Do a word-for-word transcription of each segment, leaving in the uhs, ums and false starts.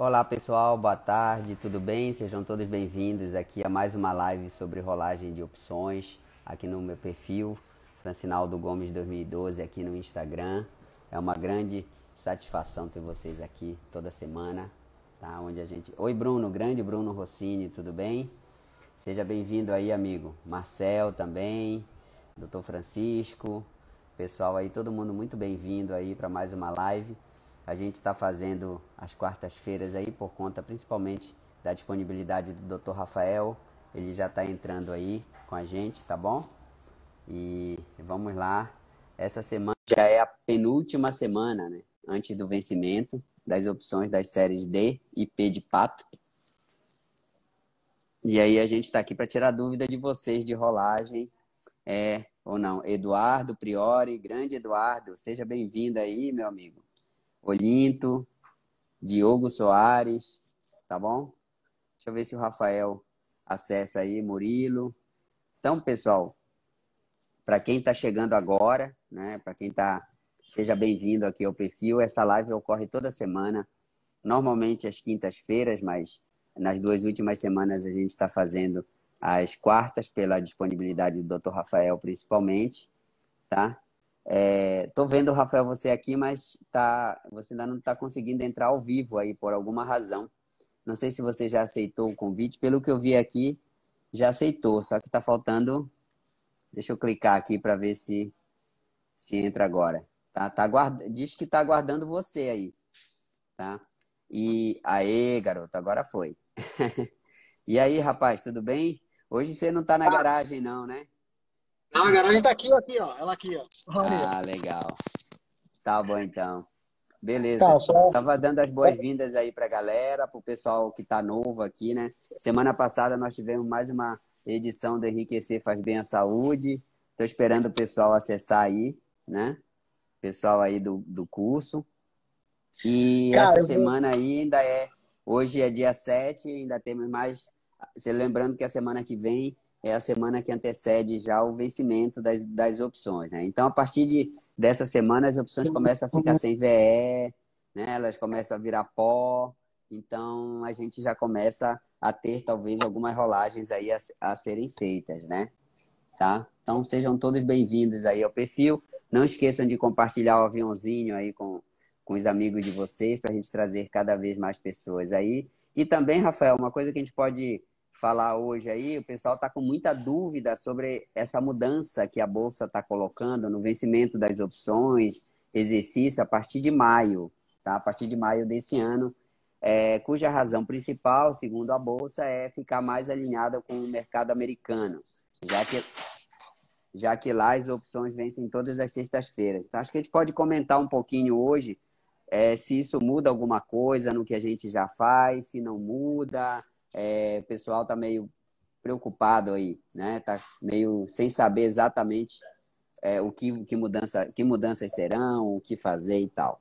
Olá pessoal, boa tarde, tudo bem? Sejam todos bem-vindos aqui a mais uma live sobre rolagem de opções aqui no meu perfil, Francinaldo Gomes dois mil e doze, aqui no Instagram. É uma grande satisfação ter vocês aqui toda semana, tá? Onde a gente... Oi Bruno, grande Bruno Rossini, tudo bem? Seja bem-vindo aí, amigo. Marcel também, doutor Francisco, pessoal aí, todo mundo muito bem-vindo aí para mais uma live. A gente está fazendo as quartas-feiras aí por conta principalmente da disponibilidade do doutor Rafael. Ele já está entrando aí com a gente, tá bom? E vamos lá. Essa semana já é a penúltima semana, né? Antes do vencimento das opções das séries D e P de pato. E aí a gente está aqui para tirar dúvida de vocês de rolagem, é ou não. Eduardo Priori, grande Eduardo, seja bem-vindo aí, meu amigo. Olinto, Diogo Soares, tá bom? Deixa eu ver se o Rafael acessa aí, Murilo. Então, pessoal, para quem está chegando agora, né? Para quem está, seja bem-vindo aqui ao perfil. Essa live ocorre toda semana, normalmente às quintas-feiras, mas nas duas últimas semanas a gente está fazendo às quartas, pela disponibilidade do doutor Rafael principalmente, tá? É, tô vendo, Rafael, você aqui, mas tá, você ainda não está conseguindo entrar ao vivo aí por alguma razão. Não sei se você já aceitou o convite. Pelo que eu vi aqui, já aceitou, só que está faltando... Deixa eu clicar aqui para ver se, se entra agora. Tá, tá guarda... Diz que está aguardando você aí, tá? E aí, garoto, agora foi. E aí, rapaz, tudo bem? Hoje você não tá na garagem, não, né? Não, a garagem tá aqui, aqui, ó. Ela aqui, ó. Olha. Ah, legal. Tá bom, então. Beleza. Tá, só... Tava dando as boas-vindas aí pra galera, pro pessoal que tá novo aqui, né? Semana passada nós tivemos mais uma edição do Enriquecer Faz Bem a Saúde. Tô esperando o pessoal acessar aí, né? Pessoal aí do, do curso. E cara, essa semana aí ainda é... Hoje é dia sete, ainda temos mais... Você lembrando que a semana que vem é a semana que antecede já o vencimento das, das opções, né? Então, a partir de, dessa semana, as opções começam a ficar sem V E, né? Elas começam a virar pó. Então, a gente já começa a ter, talvez, algumas rolagens aí a, a serem feitas, né? Tá? Então, sejam todos bem-vindos aí ao perfil. Não esqueçam de compartilhar o aviãozinho aí com, com os amigos de vocês, para a gente trazer cada vez mais pessoas aí. E também, Rafael, uma coisa que a gente pode falar hoje aí, o pessoal está com muita dúvida sobre essa mudança que a Bolsa está colocando no vencimento das opções, exercício a partir de maio, tá? A partir de maio desse ano, é, cuja razão principal, segundo a Bolsa, é ficar mais alinhada com o mercado americano, já que, já que lá as opções vencem todas as sextas-feiras. Então, acho que a gente pode comentar um pouquinho hoje é, se isso muda alguma coisa no que a gente já faz, se não muda... É, o pessoal tá meio preocupado aí, né? Tá meio sem saber exatamente é, o que, que, mudança, que mudanças serão, o que fazer e tal.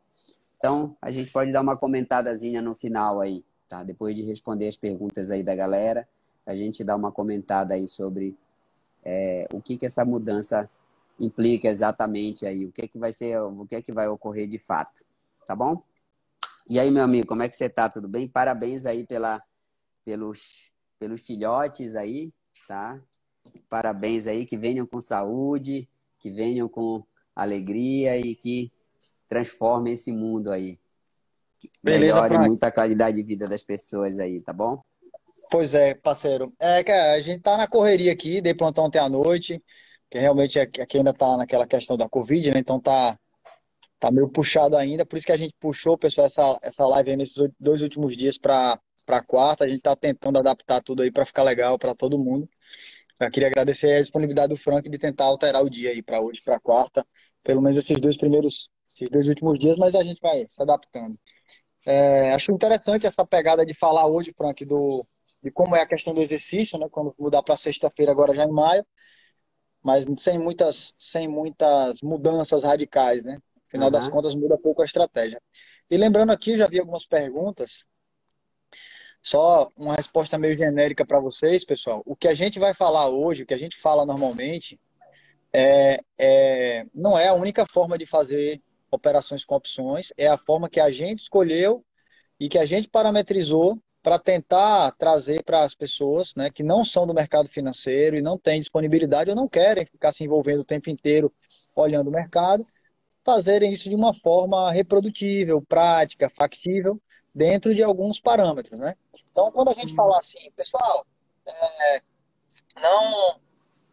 Então, a gente pode dar uma comentadazinha no final aí, tá? Depois de responder as perguntas aí da galera, a gente dá uma comentada aí sobre é, o que que essa mudança implica exatamente aí, o que é que vai ser, o que é que vai ocorrer de fato, tá bom? E aí, meu amigo, como é que você tá? Tudo bem? Parabéns aí pela... Pelos, pelos filhotes aí, tá? Parabéns aí, que venham com saúde, que venham com alegria e que transformem esse mundo aí. Melhore muito a qualidade de vida das pessoas aí, tá bom? Pois é, parceiro. É, cara, a gente tá na correria aqui, dei plantão ontem à noite, que realmente aqui ainda tá naquela questão da Covid, né? Então tá, tá meio puxado ainda, por isso que a gente puxou, pessoal, essa, essa live aí nesses dois últimos dias pra... para quarta, a gente está tentando adaptar tudo aí para ficar legal para todo mundo. Eu queria agradecer a disponibilidade do Frank de tentar alterar o dia aí para hoje, para quarta, pelo menos esses dois primeiros, esses dois últimos dias, mas a gente vai se adaptando. É, acho interessante essa pegada de falar hoje, Frank, do, de como é a questão do exercício, né? Quando mudar para sexta-feira agora já em maio, mas sem muitas, sem muitas mudanças radicais, né? Afinal [S2] Uhum. [S1] Das contas, muda pouco a estratégia. E lembrando aqui, já vi algumas perguntas. Só uma resposta meio genérica para vocês, pessoal. O que a gente vai falar hoje, o que a gente fala normalmente, é, é, não é a única forma de fazer operações com opções, é a forma que a gente escolheu e que a gente parametrizou para tentar trazer para as pessoas, né, que não são do mercado financeiro e não têm disponibilidade ou não querem ficar se envolvendo o tempo inteiro olhando o mercado, fazerem isso de uma forma reprodutível, prática, factível, dentro de alguns parâmetros, né? Então, quando a gente falar assim, pessoal, é, não,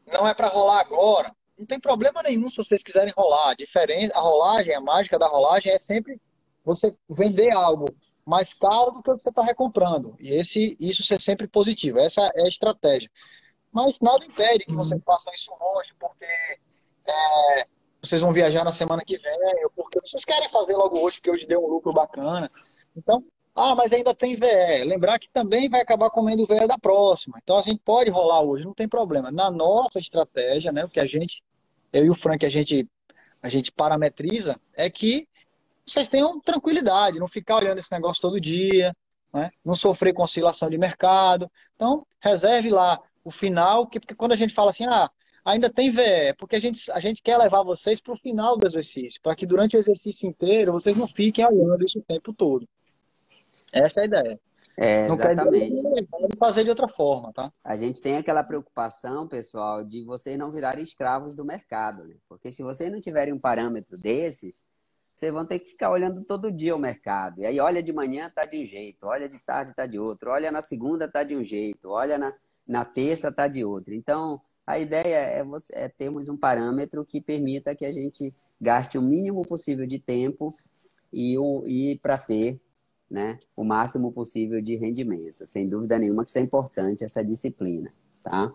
não é para rolar agora, não tem problema nenhum se vocês quiserem rolar. A diferença, a rolagem, a mágica da rolagem é sempre você vender algo mais caro do que o que você está recomprando. E esse, isso ser sempre positivo. Essa é a estratégia. Mas nada impede que vocês façam isso hoje, porque é, vocês vão viajar na semana que vem, ou porque vocês querem fazer logo hoje, porque hoje deu um lucro bacana. Então, ah, mas ainda tem V E. Lembrar que também vai acabar comendo o V E da próxima. Então, a gente pode rolar hoje, não tem problema. Na nossa estratégia, né, o que a gente, eu e o Frank, a gente, a gente parametriza, é que vocês tenham tranquilidade, não ficar olhando esse negócio todo dia, né? Não sofrer com oscilação de mercado. Então, reserve lá o final, que, porque quando a gente fala assim, ah, ainda tem V E, porque a gente, a gente quer levar vocês para o final do exercício, para que durante o exercício inteiro vocês não fiquem olhando isso o tempo todo. Essa é a ideia. É, não exatamente. Pode fazer de outra forma, tá? A gente tem aquela preocupação, pessoal, de vocês não virarem escravos do mercado, né? Porque se vocês não tiverem um parâmetro desses, vocês vão ter que ficar olhando todo dia o mercado. E aí, olha de manhã, tá de um jeito. Olha de tarde, tá de outro. Olha na segunda, tá de um jeito. Olha na, na terça, tá de outro. Então, a ideia é, você, é termos um parâmetro que permita que a gente gaste o mínimo possível de tempo e, e para ter, né, o máximo possível de rendimento. Sem dúvida nenhuma que isso é importante, essa disciplina, tá?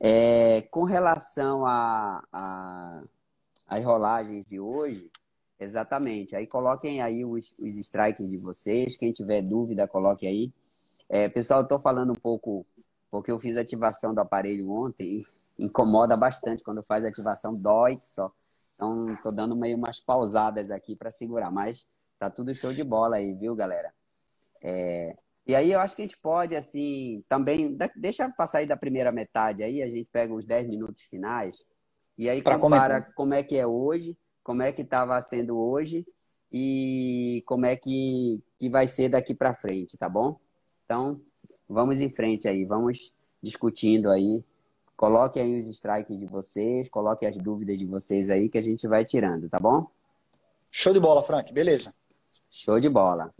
É, com relação a, a, as rolagens de hoje... Exatamente. Aí coloquem aí os, os strikes de vocês. Quem tiver dúvida, coloque aí. É, pessoal, eu estou falando um pouco porque eu fiz ativação do aparelho ontem e incomoda bastante quando faz ativação, dói só. Então, estou dando meio umas pausadas aqui para segurar. Mas tá tudo show de bola aí, viu, galera? É, e aí eu acho que a gente pode, assim, também... Deixa passar aí da primeira metade aí, a gente pega os dez minutos finais e aí pra compara comentar como é que é hoje, como é que estava sendo hoje e como é que, que vai ser daqui para frente, tá bom? Então, vamos em frente aí, vamos discutindo aí. Coloquem aí os strikes de vocês, coloquem as dúvidas de vocês aí que a gente vai tirando, tá bom? Show de bola, Frank, beleza. Show de bola.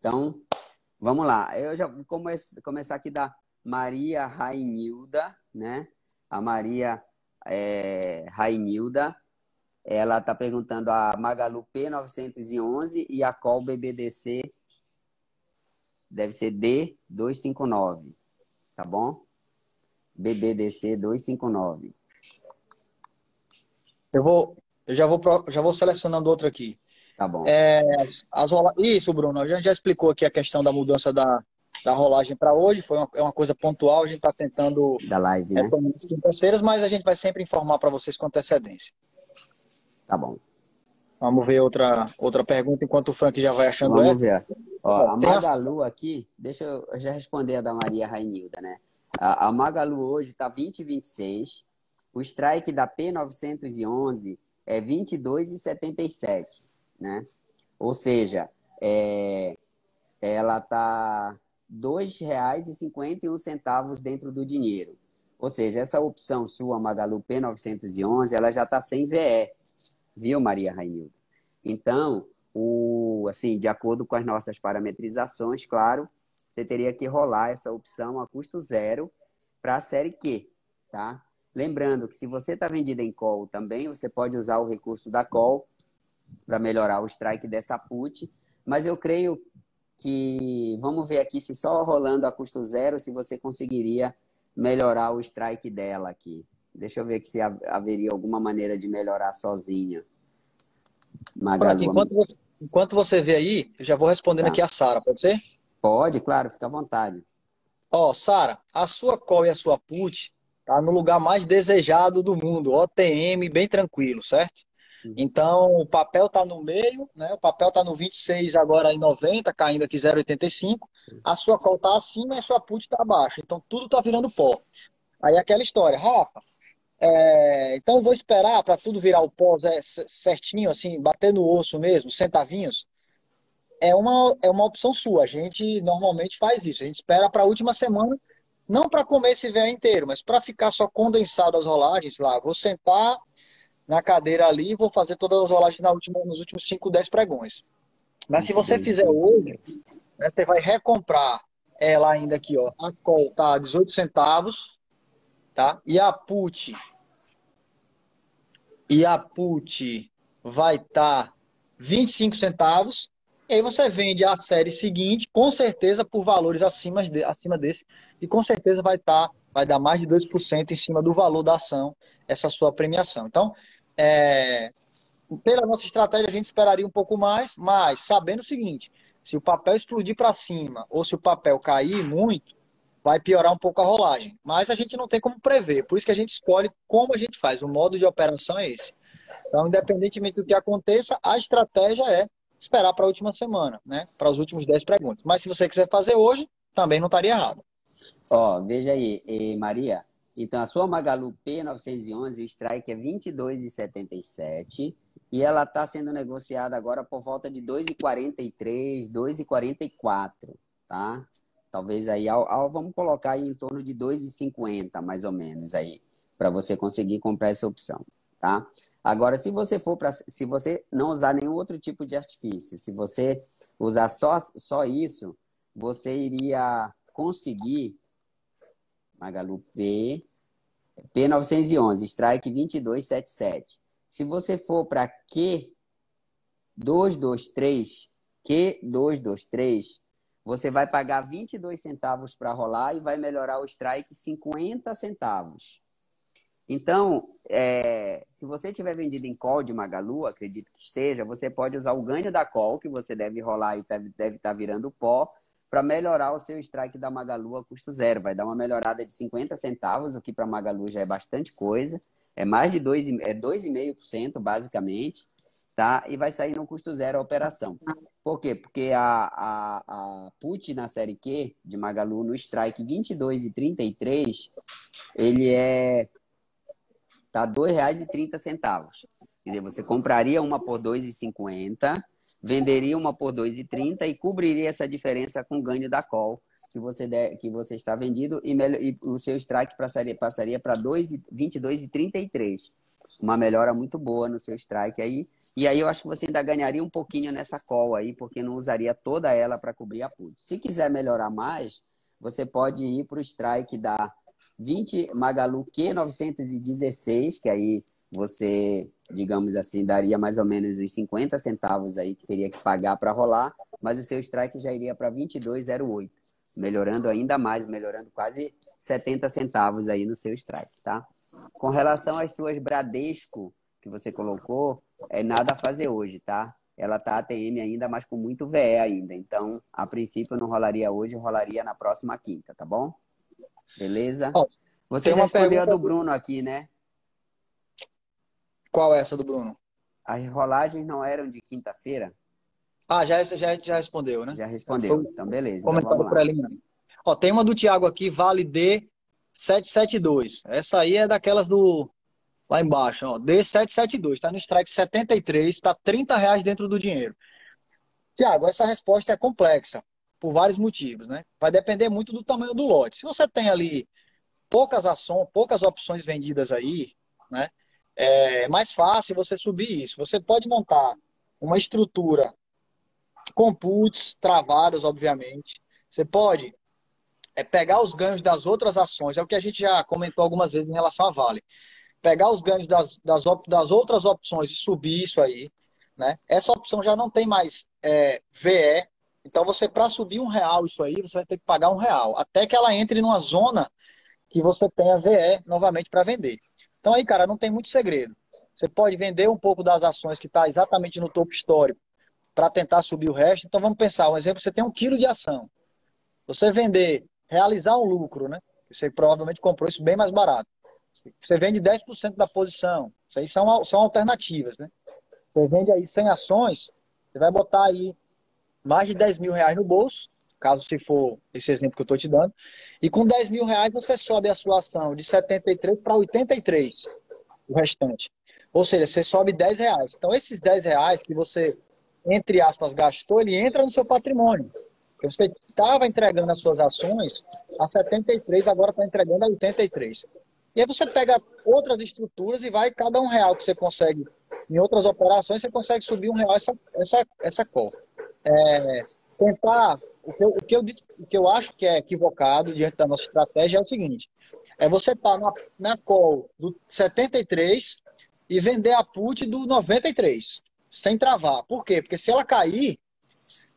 Então, vamos lá. Eu já vou começar aqui da Maria Rainilda, né? A Maria é, Rainilda. Ela está perguntando a Magalu P novecentos e onze e a qual B B D C deve ser D duzentos e cinquenta e nove, tá bom? B B D C duzentos e cinquenta e nove. Eu vou, eu já vou, já vou selecionando outra aqui. Tá bom. É, as rola... Isso, Bruno, a gente já explicou aqui a questão da mudança da, da rolagem para hoje, foi uma, é uma coisa pontual, a gente está tentando... Da live, né? É, nas quintas-feiras, mas a gente vai sempre informar para vocês com antecedência. Tá bom. Vamos ver outra, outra pergunta enquanto o Frank já vai achando Vamos essa. Ver. Ó, a Magalu aqui, deixa eu já responder a da Maria Rainilda, né? A, a Magalu hoje está vinte e vinte e seis, o strike da P novecentos e onze é vinte e dois e setenta e sete, né? Ou seja, é, ela está dois reais e cinquenta e um centavos dentro do dinheiro. Ou seja, essa opção sua, Magalu P novecentos e onze, ela já está sem V E, viu, Maria Rainilda? Então, o, assim, de acordo com as nossas parametrizações, claro, você teria que rolar essa opção a custo zero para a série Q, tá? Lembrando que se você está vendida em call também, você pode usar o recurso da call para melhorar o strike dessa put, mas eu creio que, vamos ver aqui, se só rolando a custo zero, se você conseguiria melhorar o strike dela aqui. Deixa eu ver aqui se haveria alguma maneira de melhorar sozinha. Magalu, enquanto, você, enquanto você vê aí, eu já vou respondendo tá. aqui a Sara, pode ser? Pode, claro, fica à vontade. Ó, Sara, a sua call e a sua put tá no lugar mais desejado do mundo, O T M, bem tranquilo, certo? Uhum. Então, o papel tá no meio, né? O papel tá no vinte e seis, agora em noventa, caindo aqui zero vírgula oitenta e cinco. A sua call tá acima e a sua put tá abaixo. Então, tudo tá virando pó. Aí, aquela história, Rafa, é... então eu vou esperar para tudo virar o pó certinho, assim, bater no osso mesmo, centavinhos. é uma, é uma opção sua. A gente normalmente faz isso. A gente espera para a última semana, não para comer esse véu inteiro, mas para ficar só condensado as rolagens lá. Vou sentar na cadeira ali e vou fazer todas as rolagens na última, nos últimos cinco, dez pregões. Mas se você fizer hoje, né, você vai recomprar ela ainda aqui, ó. A call tá a dezoito centavos, tá? E a put e a put vai estar tá vinte e cinco centavos. E aí você vende a série seguinte, com certeza por valores acima, de, acima desse, e com certeza vai estar, tá, vai dar mais de dois por cento em cima do valor da ação, essa sua premiação. Então, é, pela nossa estratégia, a gente esperaria um pouco mais, mas sabendo o seguinte, se o papel explodir para cima ou se o papel cair muito, vai piorar um pouco a rolagem. Mas a gente não tem como prever, por isso que a gente escolhe como a gente faz, o modo de operação é esse. Então, independentemente do que aconteça, a estratégia é esperar para a última semana, né? Para os últimos dez perguntas. Mas se você quiser fazer hoje, também não estaria errado. Ó, veja aí, eh, Maria. Então, a sua Magalu P novecentos e onze, o strike é vinte e dois reais e setenta e sete centavos e ela está sendo negociada agora por volta de dois reais e quarenta e três centavos, dois reais e quarenta e quatro centavos, tá? Talvez aí, ao, ao, vamos colocar aí em torno de dois reais e cinquenta centavos, mais ou menos, aí, para você conseguir comprar essa opção, tá? Agora, se você for para, se você não usar nenhum outro tipo de artifício, se você usar só, só isso, você iria conseguir Magalu P, P novecentos e onze, strike vinte e dois reais e setenta e sete centavos. Se você for para Q duzentos e vinte e três, Q duzentos e vinte e três, você vai pagar vinte e dois centavos para rolar e vai melhorar o strike cinquenta centavos. Então, é, se você tiver vendido em call de Magalu, acredito que esteja, você pode usar o ganho da call, que você deve rolar e deve estar virando pó, para melhorar o seu strike da Magalu a custo zero. Vai dar uma melhorada de cinquenta centavos, o que para Magalu já é bastante coisa. É mais de dois vírgula cinco por cento, é dois vírgula cinco por cento basicamente, tá? E vai sair no custo zero a operação. Por quê? Porque a, a, a put na série Q de Magalu no strike vinte e dois reais e trinta e três centavos, ele é... Tá dois reais e trinta centavos. Quer dizer, você compraria uma por dois reais e cinquenta centavos, venderia uma por dois reais e trinta centavos e cobriria essa diferença com o ganho da call que você, der, que você está vendido e, e o seu strike passaria, passaria para vinte e dois reais e trinta e três centavos. Uma melhora muito boa no seu strike aí. E aí eu acho que você ainda ganharia um pouquinho nessa call aí, porque não usaria toda ela para cobrir a put. Se quiser melhorar mais, você pode ir para o strike da vinte Magalu Q novecentos e dezesseis, que aí você, digamos assim, daria mais ou menos os cinquenta centavos aí que teria que pagar para rolar, mas o seu strike já iria para vinte e dois reais e oito centavos, melhorando ainda mais, melhorando quase setenta centavos aí no seu strike, tá? Com relação às suas Bradesco, que você colocou, é nada a fazer hoje, tá? Ela tá A T M ainda, mas com muito V E ainda, então, a princípio não rolaria hoje, rolaria na próxima quinta, tá bom? Beleza? Ó, você já respondeu a do Bruno aqui, né? Qual é essa do Bruno? As rolagens não eram de quinta-feira? Ah, já, já, já respondeu, né? Já respondeu. Foi... Então, beleza. Comentário então, preliminar. Ó, tem uma do Tiago aqui, Vale D sete sete dois. Essa aí é daquelas do... Lá embaixo, ó. D sete sete dois. Tá no strike setenta e três, tá trinta reais dentro do dinheiro. Tiago, essa resposta é complexa. Por vários motivos, né? Vai depender muito do tamanho do lote. Se você tem ali poucas ações, poucas opções vendidas aí, né? É mais fácil você subir isso. Você pode montar uma estrutura com puts travadas, obviamente. Você pode é, pegar os ganhos das outras ações. É o que a gente já comentou algumas vezes em relação à Vale. Pegar os ganhos das, das, das outras opções e subir isso aí, né? Essa opção já não tem mais é, V E. Então, você para subir um real isso aí, você vai ter que pagar um real. Até que ela entre numa zona que você tenha V E novamente para vender. Então, aí, cara, não tem muito segredo. Você pode vender um pouco das ações que está exatamente no topo histórico para tentar subir o resto. Então, vamos pensar. Um exemplo, você tem um quilo de ação. Você vender, realizar um lucro, né? Você provavelmente comprou isso bem mais barato. Você vende dez por cento da posição. Isso aí são, são alternativas, né? Você vende aí cem ações, você vai botar aí mais de dez mil reais no bolso, caso se for esse exemplo que eu estou te dando. E com dez mil reais você sobe a sua ação de setenta e três para oitenta e três, o restante. Ou seja, você sobe dez reais. Então, esses dez reais que você entre aspas, gastou, ele entra no seu patrimônio. Porque você estava entregando as suas ações a setenta e três, agora está entregando a oitenta e três. E aí você pega outras estruturas e vai, cada um real que você consegue, em outras operações, você consegue subir um real essa, essa, essa cor. É, tentar, o que, eu, o, que eu, o que eu acho que é equivocado diante da nossa estratégia é o seguinte, é você estar na, na call do setenta e três e vender a put do noventa e três, sem travar. Por quê? Porque se ela cair,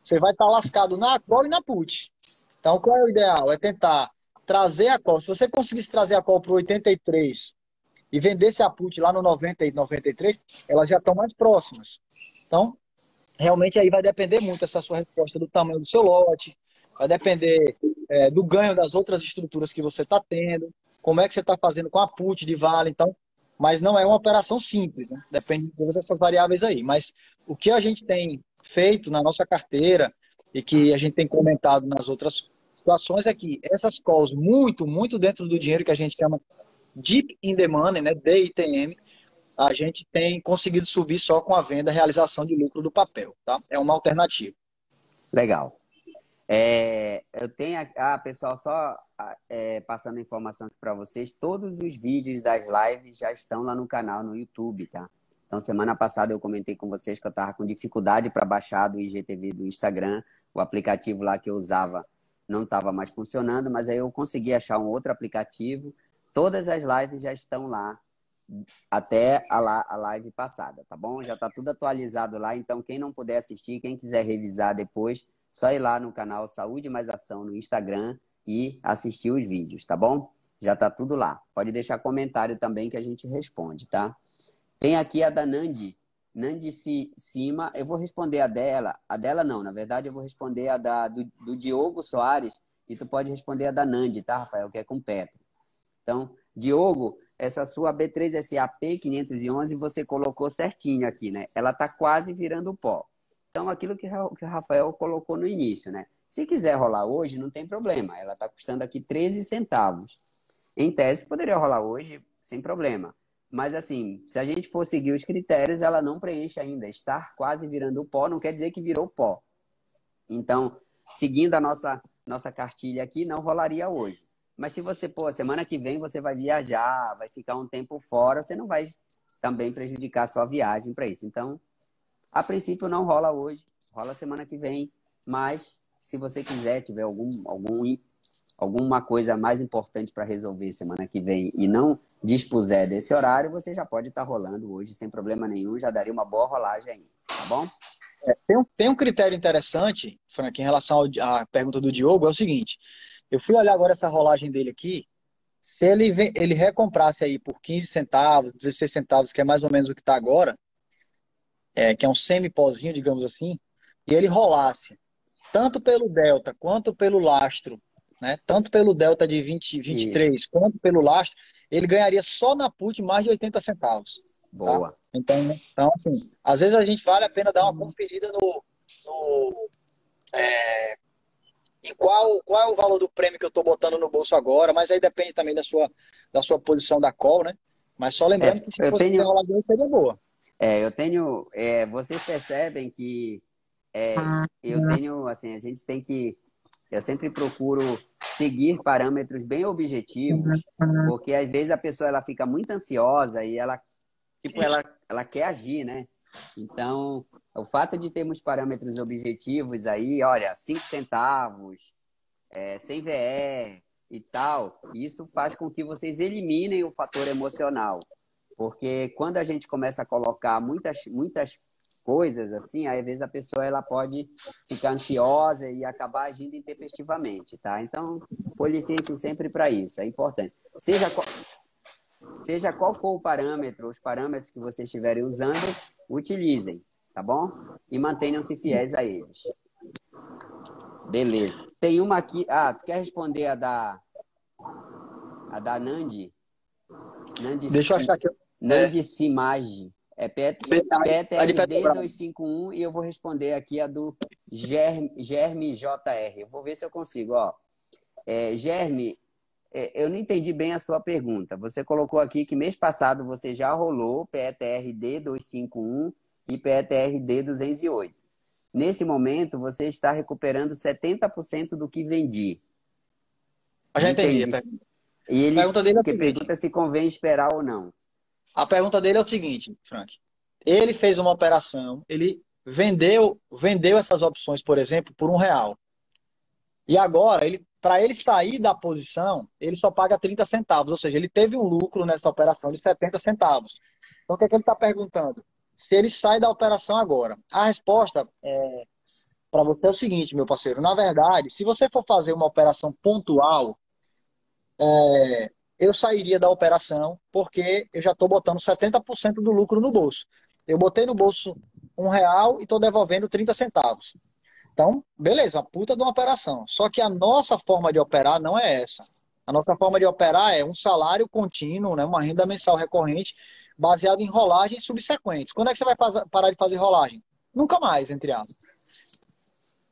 você vai estar lascado na call e na put. Então, qual é o ideal? É tentar trazer a call. Se você conseguisse trazer a call para o oitenta e três e vendesse a put lá no noventa e noventa e três, elas já estão mais próximas. Então, realmente aí vai depender muito essa sua resposta do tamanho do seu lote, vai depender é, do ganho das outras estruturas que você está tendo, como é que você está fazendo com a put de Vale, então, mas não é uma operação simples, né? Depende de todas essas variáveis aí. Mas o que a gente tem feito na nossa carteira e que a gente tem comentado nas outras situações é que essas calls muito, muito dentro do dinheiro que a gente chama Deep in the Money, né? D I T M, a gente tem conseguido subir só com a venda, a realização de lucro do papel, tá? É uma alternativa. Legal. É, eu tenho, ah, pessoal, só é, passando informação aqui para vocês, todos os vídeos das lives já estão lá no canal, no YouTube, tá? Então, semana passada eu comentei com vocês que eu estava com dificuldade para baixar do I G T V do Instagram, o aplicativo lá que eu usava não estava mais funcionando, mas aí eu consegui achar um outro aplicativo, todas as lives já estão lá, até a, la, a live passada, tá bom? Já está tudo atualizado lá, então quem não puder assistir, quem quiser revisar depois, só ir lá no canal Saúde Mais Ação no Instagram e assistir os vídeos, tá bom? Já tá tudo lá. Pode deixar comentário também que a gente responde, tá? Tem aqui a da Nandi. Nandi Sima. Eu vou responder a dela. A dela não, na verdade eu vou responder a da, do, do Diogo Soares e tu pode responder a da Nandi, tá, Rafael? Que é com Petro. Então, Diogo, essa sua B três S A P quinhentos e onze você colocou certinho aqui, né? Ela tá quase virando pó. Então, aquilo que o Rafael colocou no início, né? Se quiser rolar hoje, não tem problema. Ela está custando aqui treze centavos. Em tese, poderia rolar hoje sem problema. Mas, assim, se a gente for seguir os critérios, ela não preenche ainda. Estar quase virando pó não quer dizer que virou pó. Então, seguindo a nossa, nossa cartilha aqui, não rolaria hoje. Mas se você, pô, semana que vem você vai viajar, vai ficar um tempo fora, você não vai também prejudicar a sua viagem para isso. Então, a princípio não rola hoje, rola semana que vem, mas se você quiser, tiver algum, algum, alguma coisa mais importante para resolver semana que vem e não dispuser desse horário, você já pode estar tá rolando hoje sem problema nenhum, já daria uma boa rolagem aí, tá bom? É, tem, um, tem um critério interessante, Frank, em relação à pergunta do Diogo, é o seguinte, eu fui olhar agora essa rolagem dele aqui, se ele, ele recomprasse aí por quinze centavos, dezesseis centavos, que é mais ou menos o que está agora, É, que é um semi-pozinho, digamos assim, e ele rolasse tanto pelo delta quanto pelo lastro, né? Tanto pelo delta de vinte, vinte e três, isso, quanto pelo lastro, ele ganharia só na put mais de oitenta centavos. Boa. Tá? Então, então, assim, às vezes a gente vale a pena dar uma conferida no... no é, em qual, qual é o valor do prêmio que eu estou botando no bolso agora, mas aí depende também da sua, da sua posição da call, né? Mas só lembrando é, que se fosse tenho... rolar dele, seria boa. É, eu tenho, é, vocês percebem que é, eu tenho, assim, a gente tem que, eu sempre procuro seguir parâmetros bem objetivos, porque às vezes a pessoa, ela fica muito ansiosa e ela, tipo, ela, ela quer agir, né? Então, o fato de termos parâmetros objetivos aí, olha, cinco centavos, é, sem V E e tal, isso faz com que vocês eliminem o fator emocional. Porque quando a gente começa a colocar muitas, muitas coisas assim, aí, às vezes a pessoa ela pode ficar ansiosa e acabar agindo intempestivamente, tá? Então, policiência sempre para isso, é importante. Seja qual, seja qual for o parâmetro, os parâmetros que vocês estiverem usando, utilizem, tá bom? E mantenham-se fiéis a eles. Beleza. Tem uma aqui... Ah, tu quer responder a da, a da Nandi? Nandi Deixa eu achar aqui. Nandi Simage. É P T R D dois cinco um e eu vou responder aqui a do Germe, Germe J R. Eu vou ver se eu consigo. Ó. É, Germe, é, eu não entendi bem a sua pergunta. Você colocou aqui que mês passado você já rolou P T R D dois cinco um e P T R D duzentos e oito. Nesse momento, você está recuperando setenta por cento do que vendi. Eu já entendi. entendi. E ele pergunta, dele é que pergunta se convém esperar ou não. A pergunta dele é o seguinte, Frank. Ele fez uma operação, ele vendeu, vendeu essas opções, por exemplo, por um real. E agora, ele, para ele sair da posição, ele só paga trinta centavos. Ou seja, ele teve um lucro nessa operação de setenta centavos. Então, o que é que ele está perguntando? Se ele sai da operação agora. A resposta é, para você é o seguinte, meu parceiro. Na verdade, se você for fazer uma operação pontual, é, eu sairia da operação porque eu já estou botando setenta por cento do lucro no bolso. Eu botei no bolso um real e estou devolvendo trinta centavos. Então, beleza, a puta de uma operação. Só que a nossa forma de operar não é essa. A nossa forma de operar é um salário contínuo, né, uma renda mensal recorrente, baseado em rolagens subsequentes. Quando é que você vai parar de fazer rolagem? Nunca mais, entre aspas.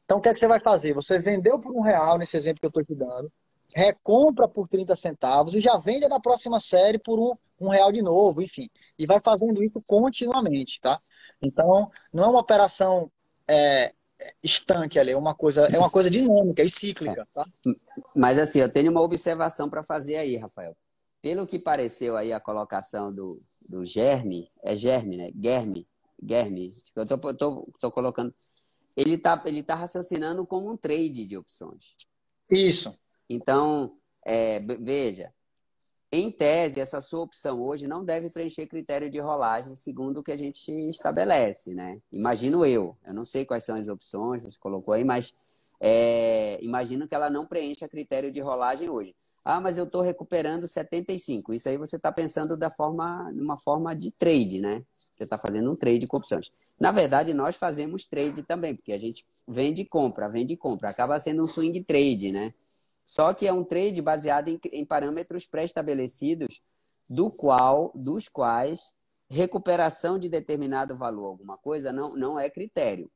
Então, o que é que você vai fazer? Você vendeu por um real, nesse exemplo que eu estou te dando, recompra por trinta centavos e já vende na próxima série por um, um real de novo, enfim. E vai fazendo isso continuamente, tá? Então, não é uma operação é, estanque ali, é uma, coisa, é uma coisa dinâmica e cíclica, tá? Mas assim, eu tenho uma observação para fazer aí, Rafael. Pelo que pareceu aí a colocação do, do Germe, é Germe, né? Germe, Germe, eu tô, tô, tô colocando. Ele tá, ele tá raciocinando como um trade de opções. Isso. Então, é, veja, em tese, essa sua opção hoje não deve preencher critério de rolagem segundo o que a gente estabelece, né? Imagino eu, eu não sei quais são as opções que você colocou aí, mas é, imagino que ela não preencha critério de rolagem hoje. Ah, mas eu estou recuperando setenta e cinco. Isso aí você está pensando da forma, numa forma de trade, né? Você está fazendo um trade com opções. Na verdade, nós fazemos trade também, porque a gente vende e compra, vende e compra. Acaba sendo um swing trade, né? Só que é um trade baseado em, em parâmetros pré-estabelecidos, do qual, dos quais recuperação de determinado valor, alguma coisa, não, não é critério.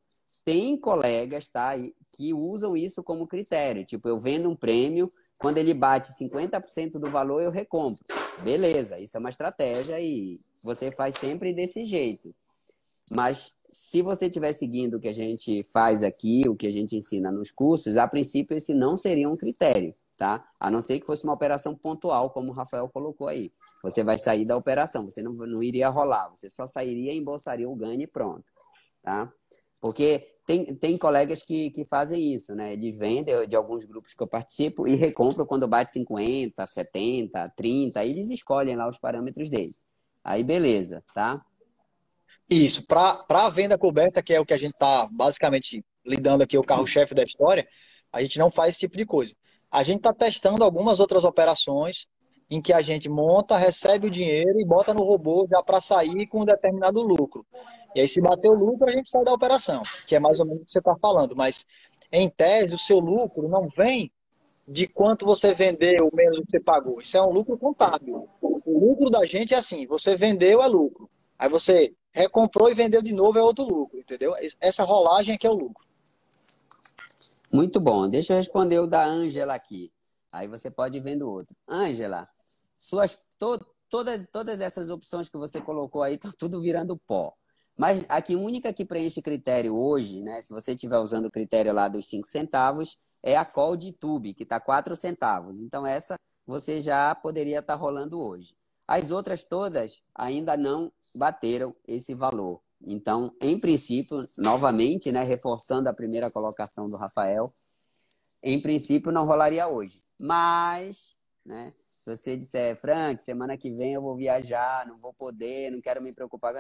Tem colegas, tá, que usam isso como critério. Tipo, eu vendo um prêmio... Quando ele bate cinquenta por cento do valor, eu recompro. Beleza, isso é uma estratégia e você faz sempre desse jeito. Mas se você estiver seguindo o que a gente faz aqui, o que a gente ensina nos cursos, a princípio esse não seria um critério, tá? A não ser que fosse uma operação pontual, como o Rafael colocou aí. Você vai sair da operação, você não, não iria rolar, você só sairia, embolsaria o ganho e pronto, tá? Porque... Tem, tem colegas que, que fazem isso, né? Eles vendem de alguns grupos que eu participo e recompram quando bate cinquenta, setenta, trinta. Aí eles escolhem lá os parâmetros deles. Aí beleza, tá? Isso. Para a venda coberta, que é o que a gente está basicamente lidando aqui, o carro-chefe da história, a gente não faz esse tipo de coisa. A gente está testando algumas outras operações em que a gente monta, recebe o dinheiro e bota no robô já para sair com um determinado lucro. E aí, se bater o lucro, a gente sai da operação, que é mais ou menos o que você está falando. Mas, em tese, o seu lucro não vem de quanto você vendeu menos o que você pagou. Isso é um lucro contábil. O lucro da gente é assim, você vendeu é lucro. Aí você recomprou e vendeu de novo é outro lucro, entendeu? Essa rolagem aqui é o lucro. Muito bom. Deixa eu responder o da Ângela aqui. Aí você pode ir vendo outro. Ângela, suas to, todas, todas essas opções que você colocou aí estão tudo virando pó. Mas a que única que preenche critério hoje, né? Se você estiver usando o critério lá dos cinco centavos, é a call de YouTube, que está quatro centavos. Então, essa você já poderia estar tá rolando hoje. As outras todas ainda não bateram esse valor. Então, em princípio, novamente, né? Reforçando a primeira colocação do Rafael, em princípio não rolaria hoje. Mas, né? Se você disser, Frank, semana que vem eu vou viajar, não vou poder, não quero me preocupar,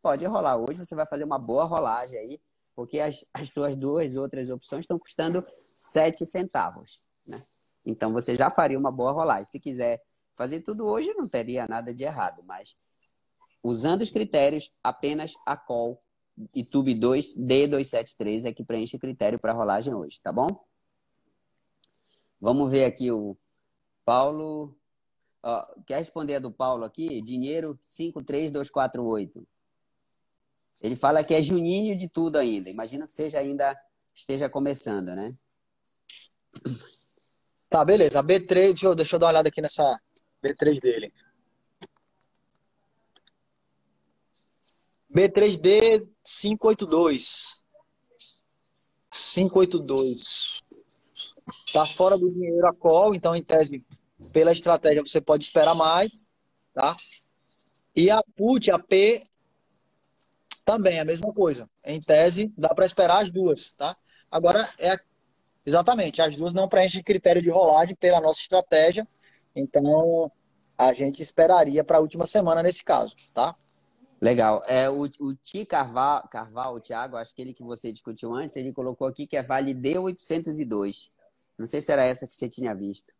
pode rolar. Hoje você vai fazer uma boa rolagem aí, porque as, as tuas duas outras opções estão custando sete centavos, né? Então você já faria uma boa rolagem. Se quiser fazer tudo hoje, não teria nada de errado, mas usando os critérios, apenas a call e YouTube dois D dois sete três é que preenche critério para rolagem hoje, tá bom? Vamos ver aqui o Paulo... Oh, quer responder a do Paulo aqui? Dinheiro cinco três dois quatro oito. Ele fala que é juninho de tudo ainda. Imagino que seja ainda esteja começando, né? Tá, beleza. A B três, deixa eu, deixa eu dar uma olhada aqui nessa B três dele. B três D cinco oito dois. cinco oito dois. Tá fora do dinheiro a call, então em tese, pela estratégia, você pode esperar mais, tá? E a put, a P, também é a mesma coisa. Em tese, dá para esperar as duas, tá? Agora, é exatamente, as duas não preenchem critério de rolagem pela nossa estratégia, então a gente esperaria para a última semana nesse caso, tá? Legal. É, o, o Ti Carval, Carval, o Thiago, acho que ele que você discutiu antes, ele colocou aqui que é Vale D oitocentos e dois. Não sei se era essa que você tinha visto.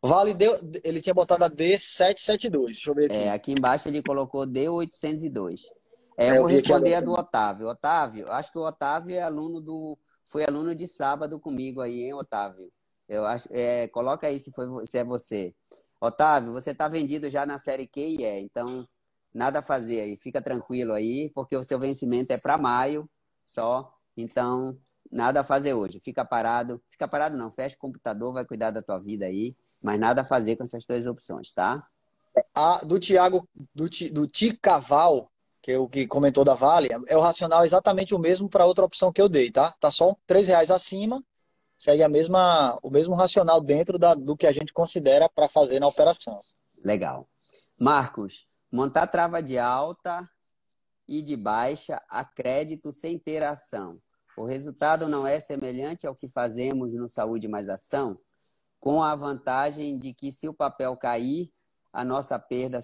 Vale D, ele tinha botado a D setecentos e setenta e dois. Deixa eu ver aqui. É, aqui embaixo ele colocou D oitocentos e dois. É, eu vou responder a do Otávio. Otávio, acho que o Otávio é aluno do, foi aluno de sábado comigo aí, hein, Otávio? Eu acho, é, coloca aí se, foi, se é você. Otávio, você está vendido já na série Q e E, então nada a fazer aí, fica tranquilo aí, porque o seu vencimento é para maio só, então nada a fazer hoje, fica parado, fica parado não, fecha o computador, vai cuidar da tua vida aí, mas nada a fazer com essas duas opções, tá? A do Tiago, do, do Ticaval, que é o que comentou da Vale, é o racional exatamente o mesmo para outra opção que eu dei, tá? Tá só três reais acima, segue a mesma, o mesmo racional dentro da, do que a gente considera para fazer na operação. Legal. Marcos, montar trava de alta e de baixa a crédito sem ter ação. O resultado não é semelhante ao que fazemos no Saúde Mais Ação? Com a vantagem de que se o papel cair, a nossa perda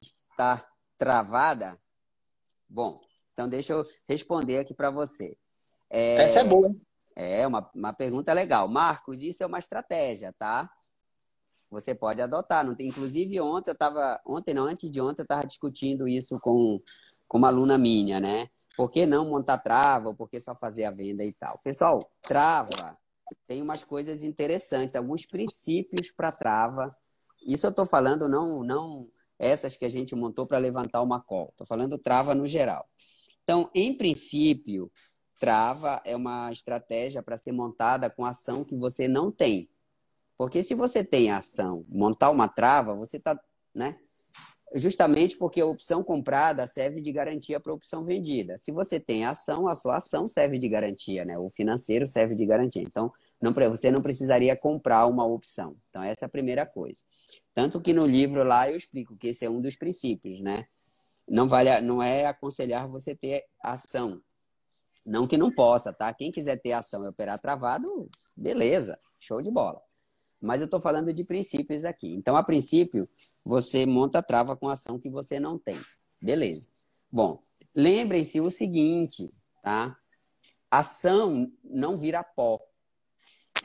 está travada? Bom, então deixa eu responder aqui para você. É, Essa é boa, hein? É uma, uma pergunta legal. Marcos, isso é uma estratégia, tá? Você pode adotar. Não tem, inclusive, ontem eu estava... Ontem não, antes de ontem eu estava discutindo isso com, com uma aluna minha, né? Por que não montar trava? Por que só fazer a venda e tal? Pessoal, trava... Tem umas coisas interessantes, alguns princípios para trava. Isso eu estou falando não, não essas que a gente montou para levantar uma call. Estou falando trava no geral. Então, em princípio, trava é uma estratégia para ser montada com ação que você não tem. Porque se você tem ação, montar uma trava, você está... né? Justamente porque a opção comprada serve de garantia para a opção vendida. Se você tem ação, a sua ação serve de garantia, né? O financeiro serve de garantia. Então, não, você não precisaria comprar uma opção. Então, essa é a primeira coisa. Tanto que no livro lá eu explico que esse é um dos princípios, né? Não vale, não é aconselhar você ter ação. Não que não possa, tá? Quem quiser ter ação e operar travado, beleza, show de bola. Mas eu estou falando de princípios aqui. Então, a princípio, você monta a trava com ação que você não tem. Beleza. Bom, lembrem-se o seguinte, tá? Ação não vira pó.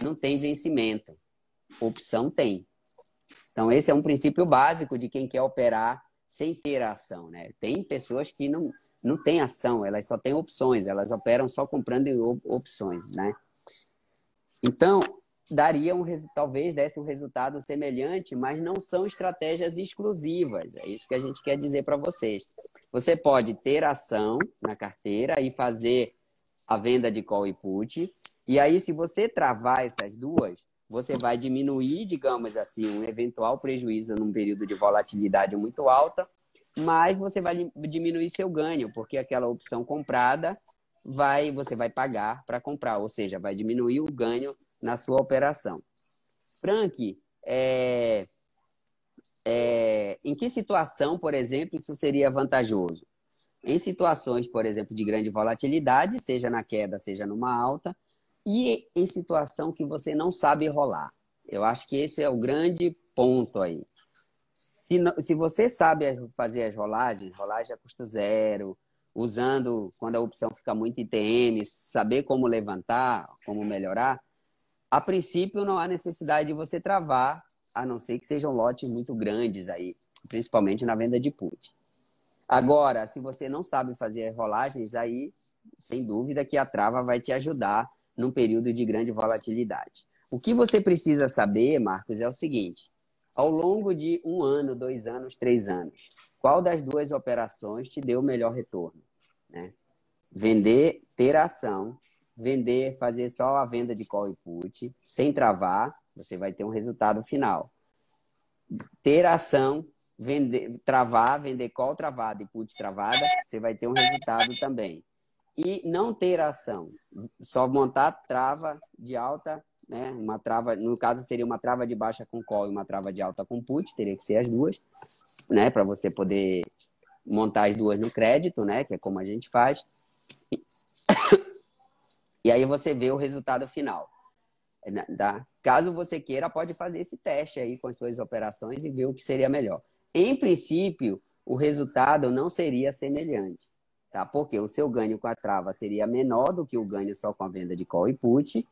Não tem vencimento. Opção tem. Então, esse é um princípio básico de quem quer operar sem ter ação, né? Tem pessoas que não, não têm ação, elas só têm opções. Elas operam só comprando opções, né? Então... daria um resultado, talvez desse um resultado semelhante, mas não são estratégias exclusivas. É isso que a gente quer dizer para vocês. Você pode ter ação na carteira e fazer a venda de call e put. E aí, se você travar essas duas, você vai diminuir, digamos assim, um eventual prejuízo num período de volatilidade muito alta, mas você vai diminuir seu ganho, porque aquela opção comprada vai, você vai pagar para comprar, ou seja, vai diminuir o ganho na sua operação. Frank, é, é, em que situação, por exemplo, isso seria vantajoso? Em situações, por exemplo, de grande volatilidade, seja na queda, seja numa alta, e em situação que você não sabe rolar. Eu acho que esse é o grande ponto aí. Se, não, se você sabe fazer as rolagens, rolagem a custo zero, usando, quando a opção fica muito I T M, saber como levantar, como melhorar, a princípio, não há necessidade de você travar, a não ser que sejam lotes muito grandes aí, principalmente na venda de put. Agora, se você não sabe fazer as rolagens, aí, sem dúvida que a trava vai te ajudar num período de grande volatilidade. O que você precisa saber, Marcos, é o seguinte. Ao longo de um ano, dois anos, três anos, qual das duas operações te deu o melhor retorno? Né? Vender, ter ação... Vender, fazer só a venda de call e put, sem travar, você vai ter um resultado final. Ter ação, vender, travar, vender call travada e put travada, você vai ter um resultado também. e não ter ação. Só montar trava de alta, né? Uma trava, no caso seria uma trava de baixa com call e uma trava de alta com put, teria que ser as duas, né? Para você poder montar as duas no crédito, né? Que é como a gente faz. E aí você vê o resultado final. Tá? Caso você queira, pode fazer esse teste aí com as suas operações e ver o que seria melhor. Em princípio, o resultado não seria semelhante, tá? Porque o seu ganho com a trava seria menor do que o ganho só com a venda de call e put,